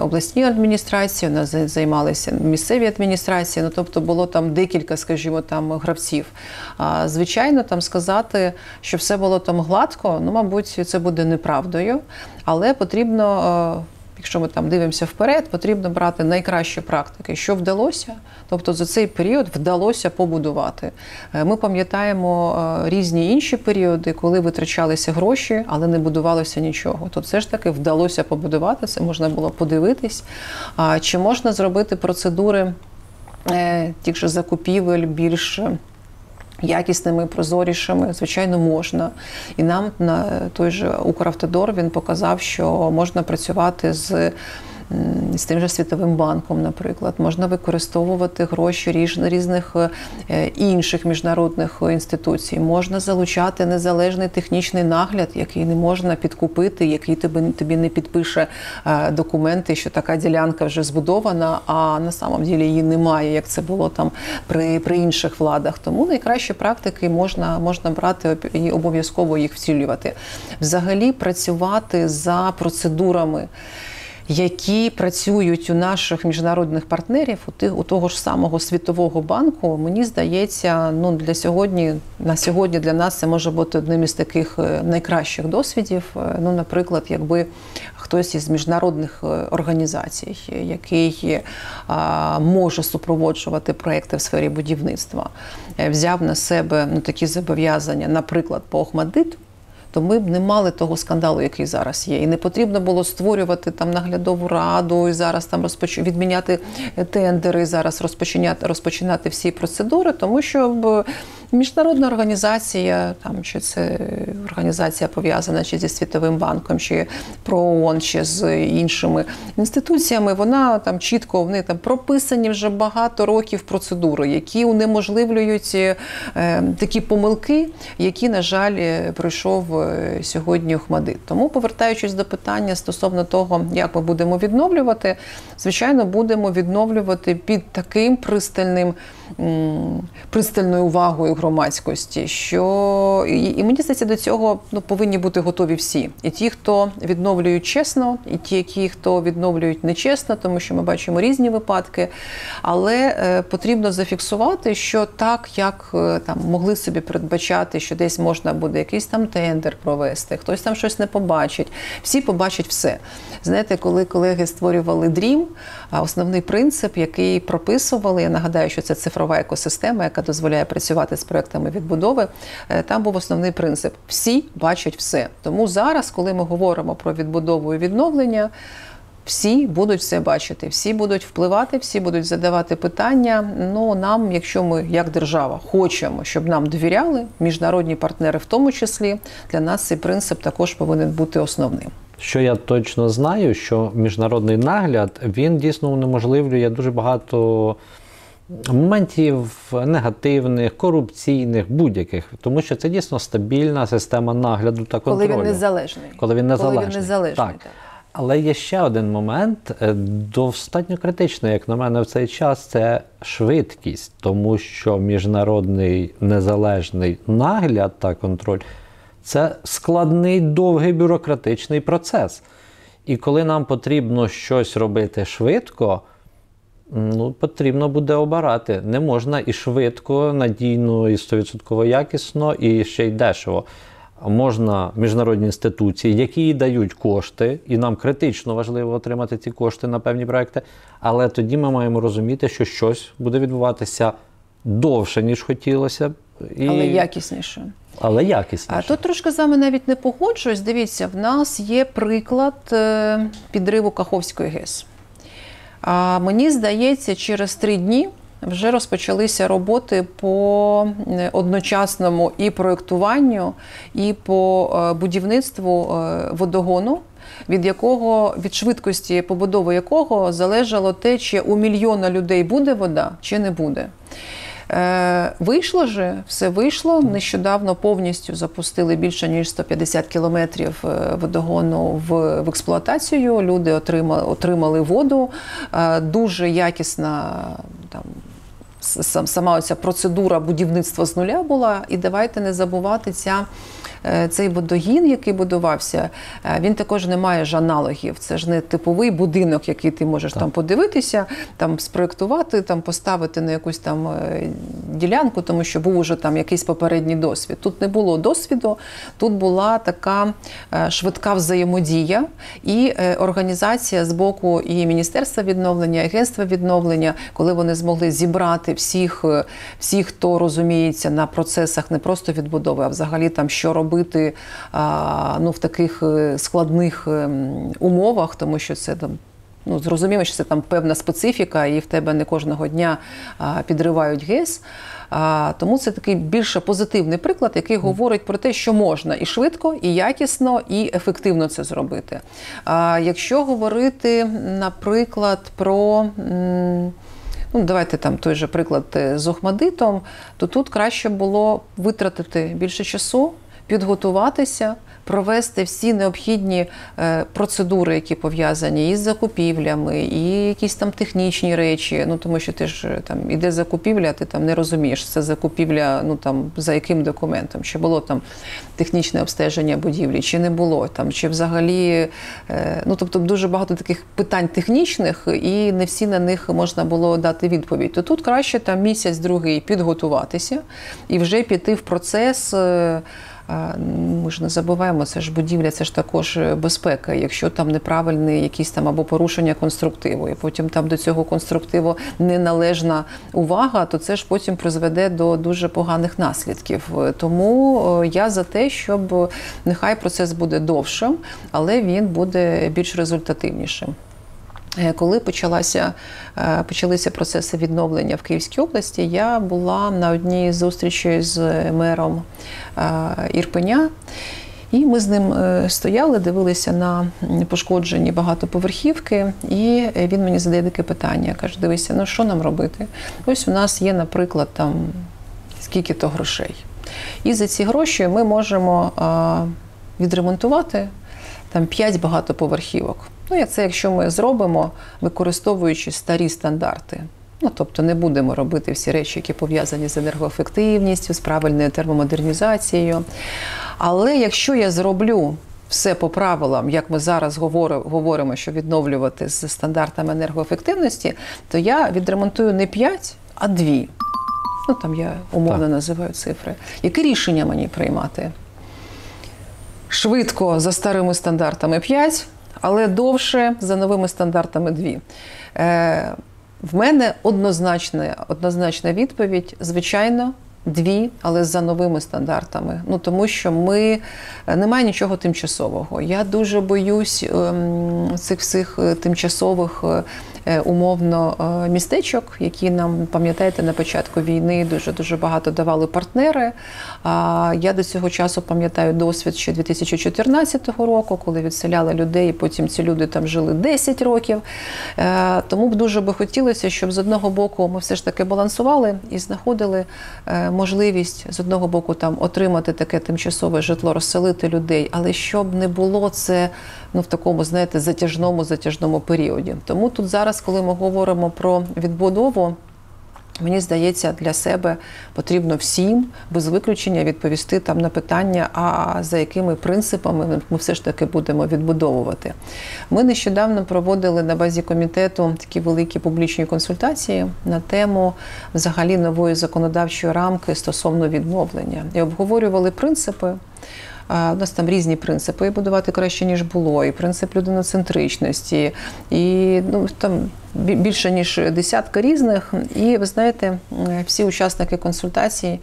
обласні адміністрації, у нас займалися місцеві адміністрації, ну тобто було там декілька, скажімо, там гравців. А звичайно, там сказати, що все було там гладко, ну, мабуть, це буде неправдою, але потрібно, якщо ми там дивимося вперед, потрібно брати найкращі практики, що вдалося, тобто за цей період вдалося побудувати. Ми пам'ятаємо різні інші періоди, коли витрачалися гроші, але не будувалося нічого. Тут все ж таки вдалося побудувати, це можна було подивитись. Чи можна зробити процедури тих же закупівель більш якісними, прозорішими, звичайно, можна. І нам той же Укравтодор, він показав, що можна працювати з тим же Світовим банком, наприклад. Можна використовувати гроші різних інших міжнародних інституцій. Можна залучати незалежний технічний нагляд, який не можна підкупити, який тобі не підпише документи, що така ділянка вже збудована, а на самом ділі її немає, як це було там при інших владах. Тому найкращі практики можна брати і обов'язково їх втілювати. Взагалі працювати за процедурами, які працюють у наших міжнародних партнерів, у того ж самого Світового банку, мені здається, ну, на сьогодні для нас це може бути одним із таких найкращих досвідів. Ну, наприклад, якби хтось із міжнародних організацій, який може супроводжувати проекти в сфері будівництва, взяв на себе такі зобов'язання, наприклад, по Охматдиту, то ми б не мали того скандалу, який зараз є. І не потрібно було створювати там наглядову раду, і зараз там відміняти тендери, і зараз розпочинати всі процедури, тому що міжнародна організація, там, чи це організація пов'язана чи зі Світовим банком, чи про ООН, чи з іншими інституціями, вона там чітко, вони там прописані вже багато років процедури, які унеможливлюють такі помилки, які, на жаль, пройшов сьогодні Охматдит. Тому, повертаючись до питання стосовно того, як ми будемо відновлювати, звичайно, будемо відновлювати під таким пристальною увагою громадськості, що і мені здається, до цього повинні бути готові всі. І ті, хто відновлюють чесно, і ті, хто відновлюють нечесно, тому що ми бачимо різні випадки. Але потрібно зафіксувати, що так, як там могли собі передбачати, що десь можна буде якийсь там тендер провести, хтось там щось не побачить. Всі побачать все. Знаєте, коли колеги створювали DREAM, основний принцип, який прописували, я нагадаю, що це цифрова екосистема, яка дозволяє працювати з проектами відбудови, там був основний принцип – всі бачать все. Тому зараз, коли ми говоримо про відбудову і відновлення, всі будуть все бачити, всі будуть впливати, всі будуть задавати питання. Ну, нам, якщо ми, як держава, хочемо, щоб нам довіряли, міжнародні партнери в тому числі, для нас цей принцип також повинен бути основним. Що я точно знаю, що міжнародний нагляд, він дійсно унеможливлює дуже багато моментів негативних, корупційних, будь-яких. Тому що це дійсно стабільна система нагляду та контролю. Коли він незалежний. Так. Але є ще один момент, достатньо критичний, як на мене, в цей час, це швидкість. Тому що міжнародний незалежний нагляд та контроль – це складний, довгий бюрократичний процес. І коли нам потрібно щось робити швидко, ну, потрібно буде обирати. Не можна і швидко, надійно, і 100% якісно, і ще й дешево. Можна міжнародні інституції, які дають кошти, і нам критично важливо отримати ці кошти на певні проекти, але тоді ми маємо розуміти, що щось буде відбуватися довше, ніж хотілося б. Але якісніше. Але якісніше. А тут трошки з вами навіть не погоджуюсь. Дивіться, в нас є приклад підриву Каховської ГЕС. А мені здається, через 3 дні вже розпочалися роботи по одночасному і проєктуванню, і по будівництву водогону, від якого, від швидкості побудови якого залежало те, чи у мільйона людей буде вода, чи не буде. Вийшло же, все вийшло. Нещодавно повністю запустили більше ніж 150 кілометрів водогону в експлуатацію. Люди отримали воду. Дуже якісна там сама оця процедура будівництва з нуля була. І давайте не забувати цей водогін, який будувався, він також не має ж аналогів. Це ж не типовий будинок, який ти можеш там подивитися, там спроєктувати, там поставити на якусь там ділянку, тому що був уже там якийсь попередній досвід. Тут не було досвіду, тут була така швидка взаємодія і організація з боку і Міністерства відновлення, і Агентства відновлення, коли вони змогли зібрати всіх, хто розуміється на процесах не просто відбудови, а взагалі там що робити, в таких складних умовах, тому що це там, зрозуміло, що це там певна специфіка, і в тебе не кожного дня підривають ГЕС. Тому це такий більше позитивний приклад, який говорить про те, що можна і швидко, і якісно, і ефективно це зробити. Якщо говорити, наприклад, про давайте там той же приклад з Охматдитом, то тут краще було витратити більше часу, підготуватися, провести всі необхідні процедури, які пов'язані із закупівлями, і якісь там технічні речі, тому що ти ж там іде закупівля, ти там не розумієш, це закупівля, за яким документом, чи було там технічне обстеження будівлі, чи не було там, чи взагалі, тобто дуже багато таких питань технічних, і не всі на них можна було дати відповідь. То тут краще там місяць-другий підготуватися і вже піти в процес. Ми ж не забуваємо, це ж будівля, це ж також безпека, якщо там неправильні якісь там або порушення конструктиву, і потім там до цього конструктиву неналежна увага, то це ж потім призведе до дуже поганих наслідків. Тому я за те, щоб нехай процес буде довшим, але він буде більш результативнішим. Коли почалися процеси відновлення в Київській області, я була на одній зустрічі з мером Ірпеня, і ми з ним стояли, дивилися на пошкоджені багатоповерхівки, і він мені задає таке питання, каже, дивися, що нам робити? Ось у нас є, наприклад, там скільки-то грошей. І за ці гроші ми можемо відремонтувати там 5 багатоповерхівок. Це якщо ми зробимо, використовуючи старі стандарти. Тобто не будемо робити всі речі, які пов'язані з енергоефективністю, з правильною термомодернізацією. Але якщо я зроблю все по правилам, як ми зараз говоримо, що відновлювати з стандартами енергоефективності, то я відремонтую не 5, а 2. Там я умовно називаю цифри. Яке рішення мені приймати? Швидко, за старими стандартами 5, але довше, за новими стандартами 2. В мене однозначна відповідь, звичайно, 2, але за новими стандартами. Тому що немає нічого тимчасового. Я дуже боюсь цих всіх тимчасових умовно містечок, які нам, пам'ятаєте, на початку війни дуже-дуже багато давали партнери. Я до цього часу пам'ятаю досвід ще 2014 року, коли відселяли людей, і потім ці люди там жили 10 років. Тому б дуже би хотілося, щоб з одного боку ми все ж таки балансували і знаходили можливість з одного боку там отримати таке тимчасове житло, розселити людей, але щоб не було це в такому, знаєте, затяжному періоді. Тому тут зараз, коли ми говоримо про відбудову, мені здається, для себе потрібно всім, без виключення, відповісти там на питання, а за якими принципами ми все ж таки будемо відбудовувати. Ми нещодавно проводили на базі комітету такі великі публічні консультації на тему взагалі нової законодавчої рамки стосовно відновлення. І обговорювали принципи. У нас там різні принципи, і будувати краще, ніж було, і принцип людиноцентричності, і там більше, ніж 10 різних. І, ви знаєте, всі учасники консультацій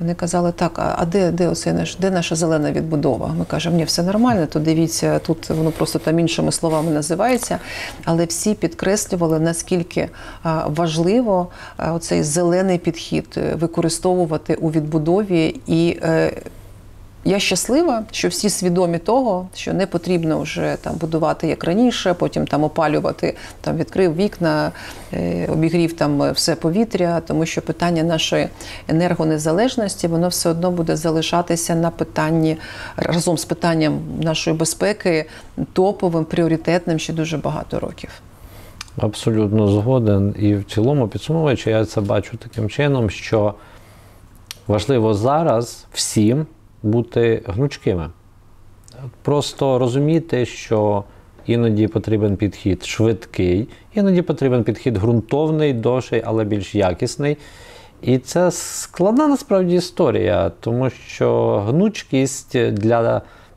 Вони казали, так, а де наша зелена відбудова? Ми кажемо, ні, все нормально, то дивіться, тут воно просто там іншими словами називається. Але всі підкреслювали, наскільки важливо оцей зелений підхід використовувати у відбудові. І я щаслива, що всі свідомі того, що не потрібно вже там будувати як раніше, потім там опалювати, там відкрив вікна, обігрів там все повітря, тому що питання нашої енергонезалежності, воно все одно буде залишатися на питанні, разом з питанням нашої безпеки, топовим, пріоритетним ще дуже багато років. Абсолютно згоден. І в цілому, підсумовуючи, я це бачу таким чином, що важливо зараз всім бути гнучкими. Просто розуміти, що іноді потрібен підхід швидкий, іноді потрібен підхід ґрунтовний, довший, але більш якісний. І це складна насправді історія, тому що гнучкість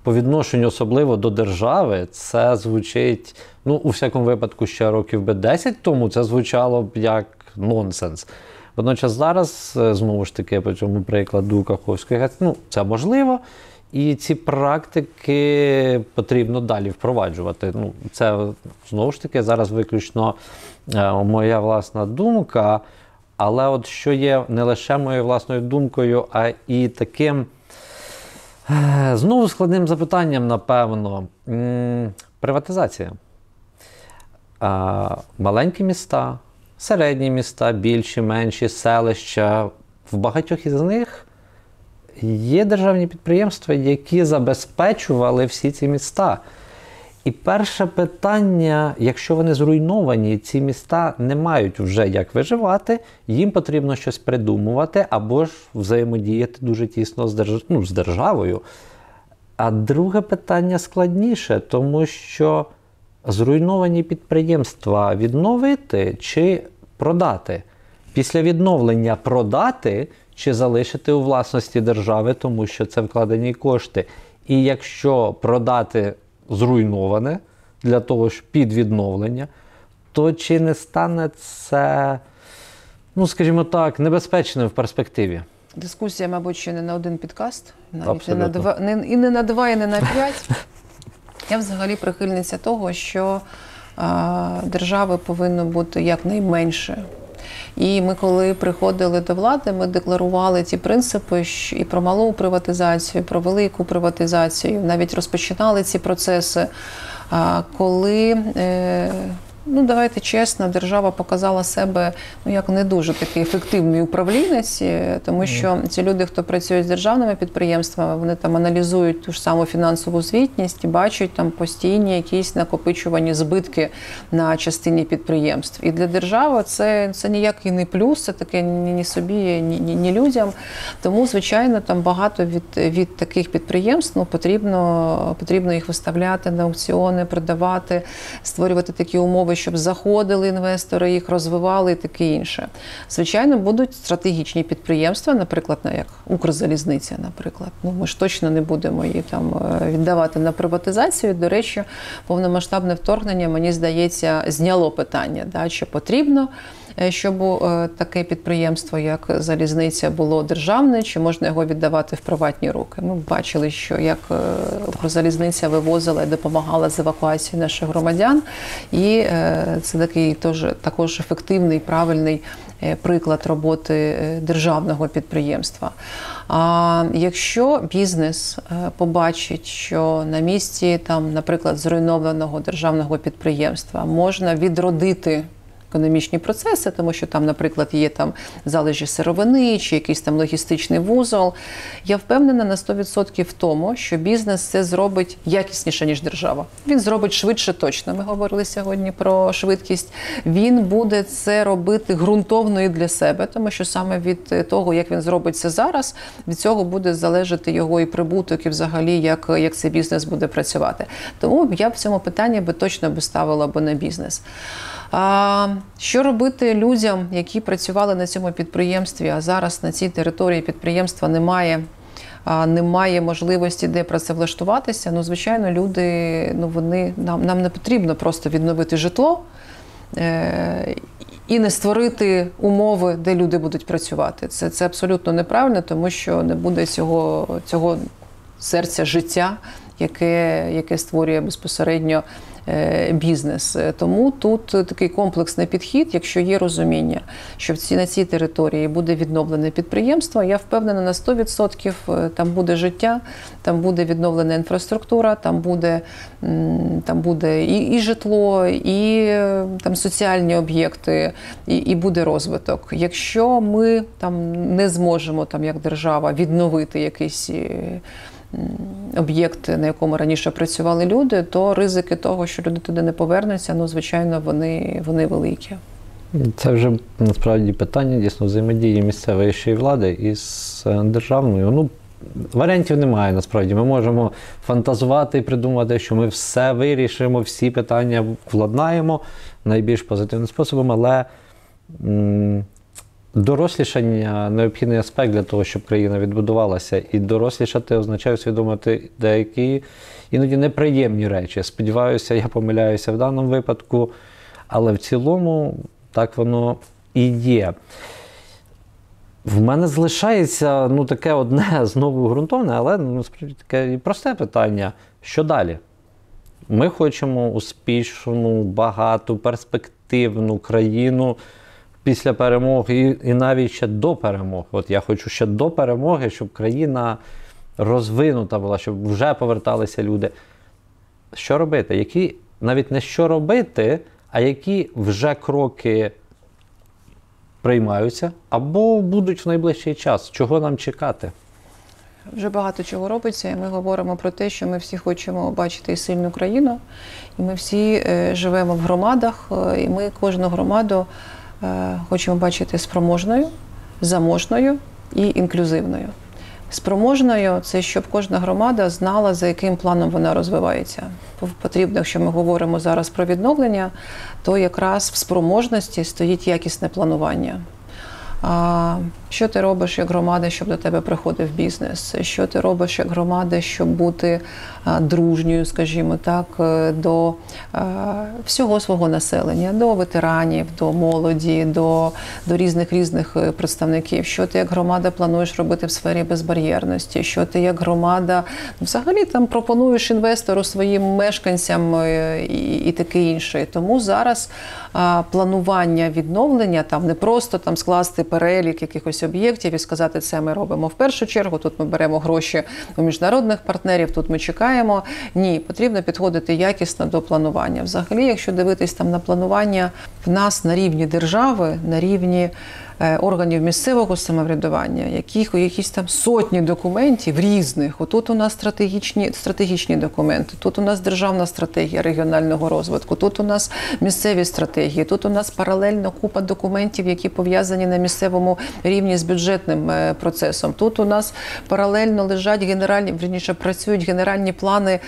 по відношенню особливо до держави, це звучить, ну, у всякому випадку, ще років би 10 тому це звучало б як нонсенс. Водночас зараз, знову ж таки, по цьому прикладу Каховської ГЕС, ну, це можливо, і ці практики потрібно далі впроваджувати. Ну, це, знову ж таки, зараз виключно моя власна думка, але от що є не лише моєю власною думкою, а і таким, знову складним запитанням, напевно, приватизація. Маленькі міста, середні міста, більші, менші, селища. В багатьох із них є державні підприємства, які забезпечували всі ці міста. І перше питання, якщо вони зруйновані, ці міста не мають вже як виживати, їм потрібно щось придумувати або ж взаємодіяти дуже тісно з державою. А друге питання складніше, тому що зруйновані підприємства відновити чи продати? Після відновлення продати чи залишити у власності держави, тому що це вкладені кошти. І якщо продати зруйноване для того ж під відновлення, то чи не стане це, ну, скажімо так, небезпечним в перспективі? Дискусія, мабуть, ще не на один підкаст, навіть не на два, і не на два, і не на п'ять. Я взагалі прихильниця того, що держави повинно бути якнайменше. І ми, коли приходили до влади, ми декларували ті принципи і про малу приватизацію, і про велику приватизацію, навіть розпочинали ці процеси, коли, ну, давайте чесно, держава показала себе, ну, як не дуже такий ефективний управлінець, тому що ці люди, хто працює з державними підприємствами, вони там аналізують ту ж саму фінансову звітність і бачать там постійні якісь накопичувані збитки на частині підприємств. І для держави це ніякий не плюс, це таке ні собі, ні людям. Тому, звичайно, там багато від таких підприємств, ну, потрібно їх виставляти на аукціони, продавати, створювати такі умови, щоб заходили інвестори, їх розвивали і таке інше. Звичайно, будуть стратегічні підприємства, наприклад, як Укрзалізниця, наприклад. Ну, ми ж точно не будемо її там віддавати на приватизацію. До речі, повномасштабне вторгнення, мені здається, зняло питання, да, чи потрібно, щоб таке підприємство, як залізниця, було державне, чи можна його віддавати в приватні руки. Ми бачили, що як Укрзалізниця вивозила і допомагала з евакуацією наших громадян, і це такий також ефективний, правильний приклад роботи державного підприємства. А якщо бізнес побачить, що на місці, там, наприклад, зруйнованого державного підприємства можна відродити економічні процеси, тому що там, наприклад, є там залежі сировини чи якийсь там логістичний вузол. Я впевнена на 100% в тому, що бізнес це зробить якісніше, ніж держава. Він зробить швидше точно. Ми говорили сьогодні про швидкість. Він буде це робити ґрунтовно і для себе, тому що саме від того, як він зробить це зараз, від цього буде залежати його і прибуток, і взагалі, як цей бізнес буде працювати. Тому я в цьому питанні би точно ставила на бізнес. А що робити людям, які працювали на цьому підприємстві, а зараз на цій території підприємства немає можливості, де працевлаштуватися? Ну, звичайно, люди, ну, вони, нам не потрібно просто відновити житло і не створити умови, де люди будуть працювати. Це абсолютно неправильно, тому що не буде цього серця життя, яке створює безпосередньо бізнес. Тому тут такий комплексний підхід, якщо є розуміння, що на цій території буде відновлене підприємство, я впевнена на 100%, там буде життя, там буде відновлена інфраструктура, там буде і житло, і там соціальні об'єкти, і буде розвиток. Якщо ми там не зможемо там як держава відновити якийсь об'єкт, на якому раніше працювали люди, то ризики того, що люди туди не повернуться, ну, звичайно, вони великі. Це вже, насправді, питання дійсно взаємодії місцевої ще й влади із державною. Ну, варіантів немає, насправді. Ми можемо фантазувати і придумувати, що ми все вирішимо, всі питання владнаємо найбільш позитивним способом, але дорослішання – необхідний аспект для того, щоб країна відбудувалася. І дорослішати означає усвідомити деякі іноді неприємні речі. Сподіваюся, я помиляюся в даному випадку, але в цілому так воно і є. В мене залишається таке одне, знову ґрунтовне, але таке і просте питання. Що далі? Ми хочемо успішну, багату, перспективну країну після перемоги і навіть ще до перемоги. От я хочу ще до перемоги, щоб країна розвинута була, щоб вже поверталися люди. Що робити? Які, навіть не що робити, а які вже кроки приймаються або будуть в найближчий час? Чого нам чекати? Вже багато чого робиться, і ми говоримо про те, що ми всі хочемо бачити сильну країну, і ми всі живемо в громадах, і ми кожну громаду хочемо бачити спроможною, заможною і інклюзивною. Спроможною – це щоб кожна громада знала, за яким планом вона розвивається. Потрібно, якщо ми говоримо зараз про відновлення, то якраз в спроможності стоїть якісне планування. Що ти робиш як громада, щоб до тебе приходив бізнес? Що ти робиш як громада, щоб бути дружньою, скажімо так, до всього свого населення, до ветеранів, до молоді, до різних представників? Що ти як громада плануєш робити в сфері безбар'єрності? Що ти як громада взагалі там пропонуєш інвестору, своїм мешканцям і таке інше? Тому зараз планування відновлення, там не просто там скласти перелік якихось об'єктів і сказати, це ми робимо в першу чергу, тут ми беремо гроші у міжнародних партнерів, тут ми чекаємо. Ні, потрібно підходити якісно до планування. Взагалі, якщо дивитись там на планування в нас на рівні держави, на рівні органів місцевого самоврядування, якісь там сотні документів різних. Отут у нас стратегічні документи, тут у нас державна стратегія регіонального розвитку, тут у нас місцеві стратегії, тут у нас паралельно купа документів, які пов'язані на місцевому рівні з бюджетним процесом. Тут у нас паралельно лежать працюють генеральні плани,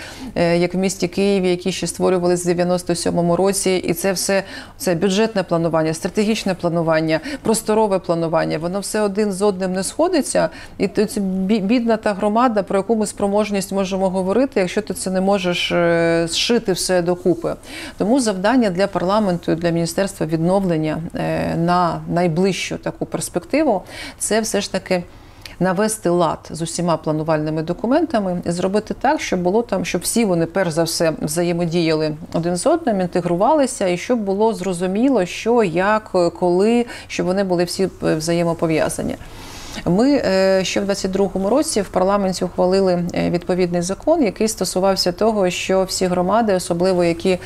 як в місті Києві, які ще створювалися в 1997 році, і це все це бюджетне планування, стратегічне планування, просторове планування, воно все один з одним не сходиться, і це бідна та громада, про яку ми спроможність можемо говорити, якщо ти це не можеш зшити все докупи. Тому завдання для парламенту, для Міністерства відновлення на найближчу таку перспективу – це все ж таки навести лад з усіма планувальними документами і зробити так, щоб було там, щоб всі вони перш за все взаємодіяли один з одним, інтегрувалися, і щоб було зрозуміло, що, як, коли, щоб вони були всі взаємопов'язані. Ми ще в 2022 році в парламенті ухвалили відповідний закон, який стосувався того, що всі громади, особливо які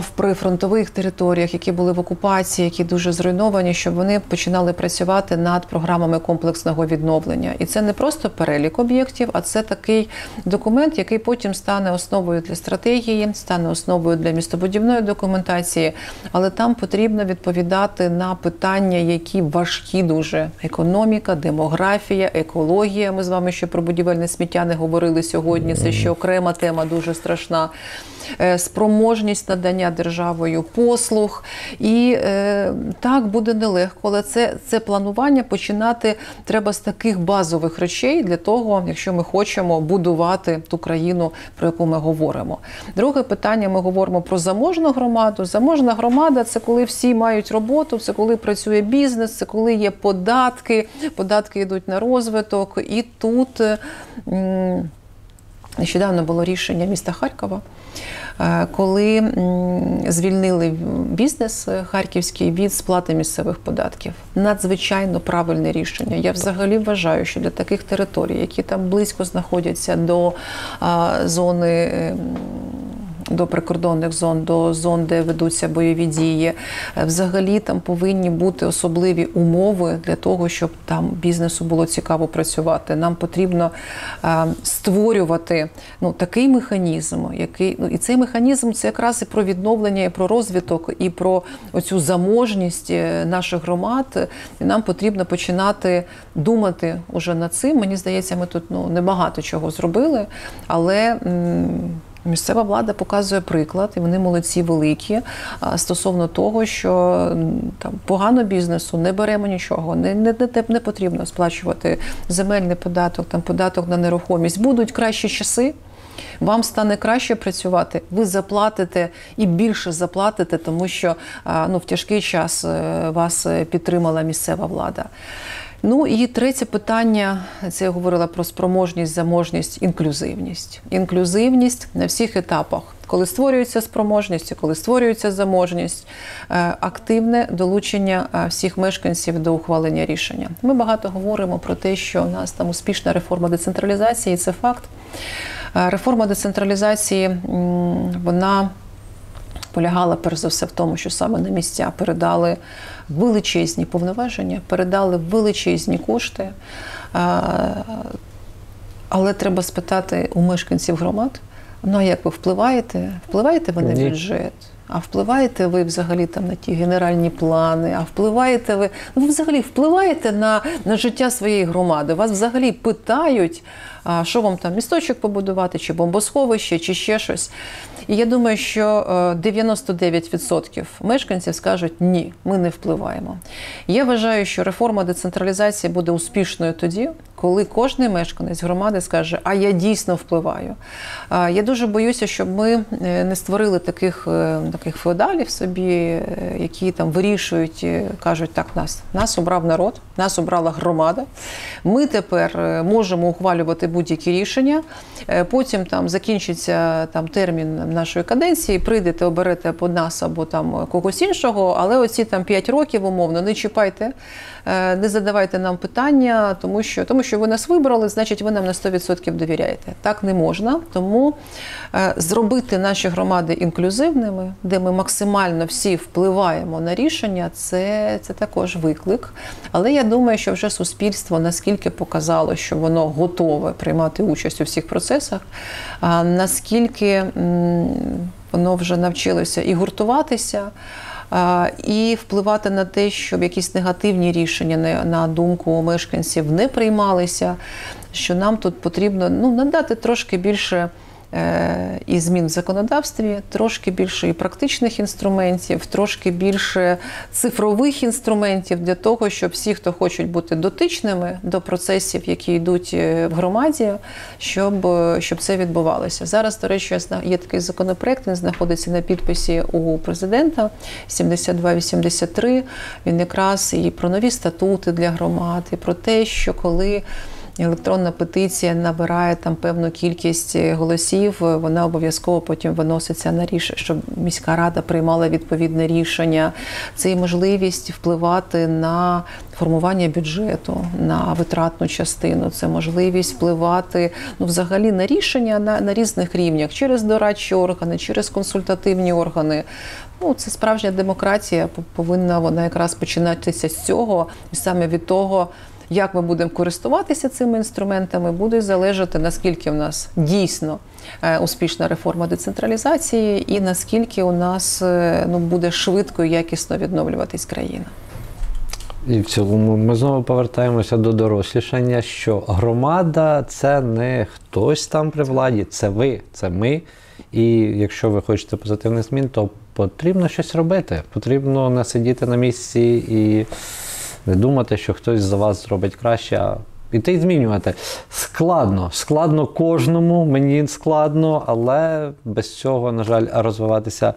в прифронтових територіях, які були в окупації, які дуже зруйновані, щоб вони починали працювати над програмами комплексного відновлення. І це не просто перелік об'єктів, а це такий документ, який потім стане основою для стратегії, стане основою для містобудівної документації, але там потрібно відповідати на питання, які важкі дуже. Економіка, демографія, екологія. Ми з вами ще про будівельне сміття не говорили сьогодні, це ще окрема тема, дуже страшна. спроможність надання державою послуг. І так, буде нелегко, але це планування починати треба з таких базових речей для того, якщо ми хочемо будувати ту країну, про яку ми говоримо. Друге питання, ми говоримо про заможну громаду. Заможна громада – це коли всі мають роботу, це коли працює бізнес, це коли є податки, податки йдуть на розвиток. І тут нещодавно було рішення міста Харкова, коли звільнили бізнес харківський від сплати місцевих податків. Надзвичайно правильне рішення. Я взагалі вважаю, що для таких територій, які там близько знаходяться до зони, до прикордонних зон, до зон, де ведуться бойові дії. Взагалі там повинні бути особливі умови для того, щоб там бізнесу було цікаво працювати. Нам потрібно створювати такий механізм, який, і цей механізм – це якраз і про відновлення, і про розвиток, і про оцю заможність наших громад. І нам потрібно починати думати уже над цим. Мені здається, ми тут небагато чого зробили, але місцева влада показує приклад, і вони молодці великі стосовно того, що там погано бізнесу, не беремо нічого, не потрібно сплачувати земельний податок, там податок на нерухомість. Будуть кращі часи, вам стане краще працювати, ви заплатите і більше заплатите, тому що в тяжкий час вас підтримала місцева влада. І третє питання, це я говорила про спроможність, заможність, інклюзивність. Інклюзивність на всіх етапах. Коли створюється спроможність, коли створюється заможність, активне долучення всіх мешканців до ухвалення рішення. Ми багато говоримо про те, що у нас там успішна реформа децентралізації, і це факт. Реформа децентралізації, вона полягала перш за все в тому, що саме на місця передали величезні повноваження, передали величезні кошти. Але треба спитати у мешканців громад, а як ви впливаєте? Впливаєте ви на бюджет? А впливаєте ви взагалі там на ті генеральні плани? А впливаєте ви? Ви взагалі впливаєте на життя своєї громади? Вас взагалі питають, що вам там місточок побудувати, чи бомбосховище, чи ще щось. І я думаю, що 99% мешканців скажуть, ні, ми не впливаємо. Я вважаю, що реформа децентралізації буде успішною тоді, коли кожен мешканець громади скаже, а я дійсно впливаю. Я дуже боюся, щоб ми не створили таких феодалів собі, які там вирішують, кажуть, так, нас обрав народ, нас обрала громада, ми тепер можемо ухвалювати будь-які рішення, потім там закінчиться термін нашої каденції, прийдете, оберете або нас, або там когось іншого, але оці там 5 років, умовно, не чіпайте, не задавайте нам питання, тому що ви нас вибрали, значить ви нам на 100% довіряєте. Так не можна, тому зробити наші громади інклюзивними, де ми максимально всі впливаємо на рішення, це також виклик. Але я думаю, що вже суспільство наскільки показало, що воно готове приймати участь у всіх процесах, наскільки воно вже навчилося і гуртуватися, і впливати на те, щоб якісь негативні рішення, на думку мешканців, не приймалися, що нам тут потрібно надати трошки більше і змін в законодавстві, трошки більше і практичних інструментів, трошки більше цифрових інструментів для того, щоб всі, хто хочуть бути дотичними до процесів, які йдуть в громаді, щоб це відбувалося. Зараз, до речі, є такий законопроєкт, він знаходиться на підписі у президента 7283, він якраз і про нові статути для громад, і про те, що коли електронна петиція набирає там певну кількість голосів, вона обов'язково потім виноситься на рішення, щоб міська рада приймала відповідне рішення. Це і можливість впливати на формування бюджету, на витратну частину, це можливість впливати взагалі на рішення на різних рівнях, через дорадчі органи, через консультативні органи. Це справжня демократія, повинна вона якраз починатися з цього, і саме від того, як ми будемо користуватися цими інструментами, буде залежати, наскільки в нас дійсно успішна реформа децентралізації і наскільки у нас буде швидко і якісно відновлюватись країна. І в цілому ми знову повертаємося до дорослішання, що громада – це не хтось там при владі, це ви, це ми. І якщо ви хочете позитивних змін, то потрібно щось робити. Потрібно не сидіти на місці і не думати, що хтось за вас зробить краще, а піти і змінювати. Складно. Складно кожному, мені складно, але без цього, на жаль, розвиватися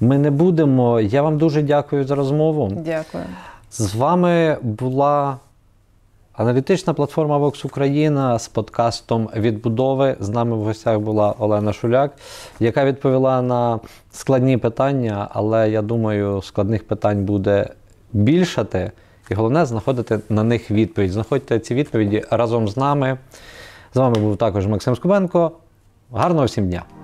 ми не будемо. Я вам дуже дякую за розмову. Дякую. З вами була аналітична платформа Vox Україна з подкастом «Відбудови». З нами в гостях була Олена Шуляк, яка відповіла на складні питання, але, я думаю, складних питань буде більшати. І головне – знаходити на них відповідь. Знаходьте ці відповіді разом з нами. З вами був також Максим Скубенко. Гарного всім дня!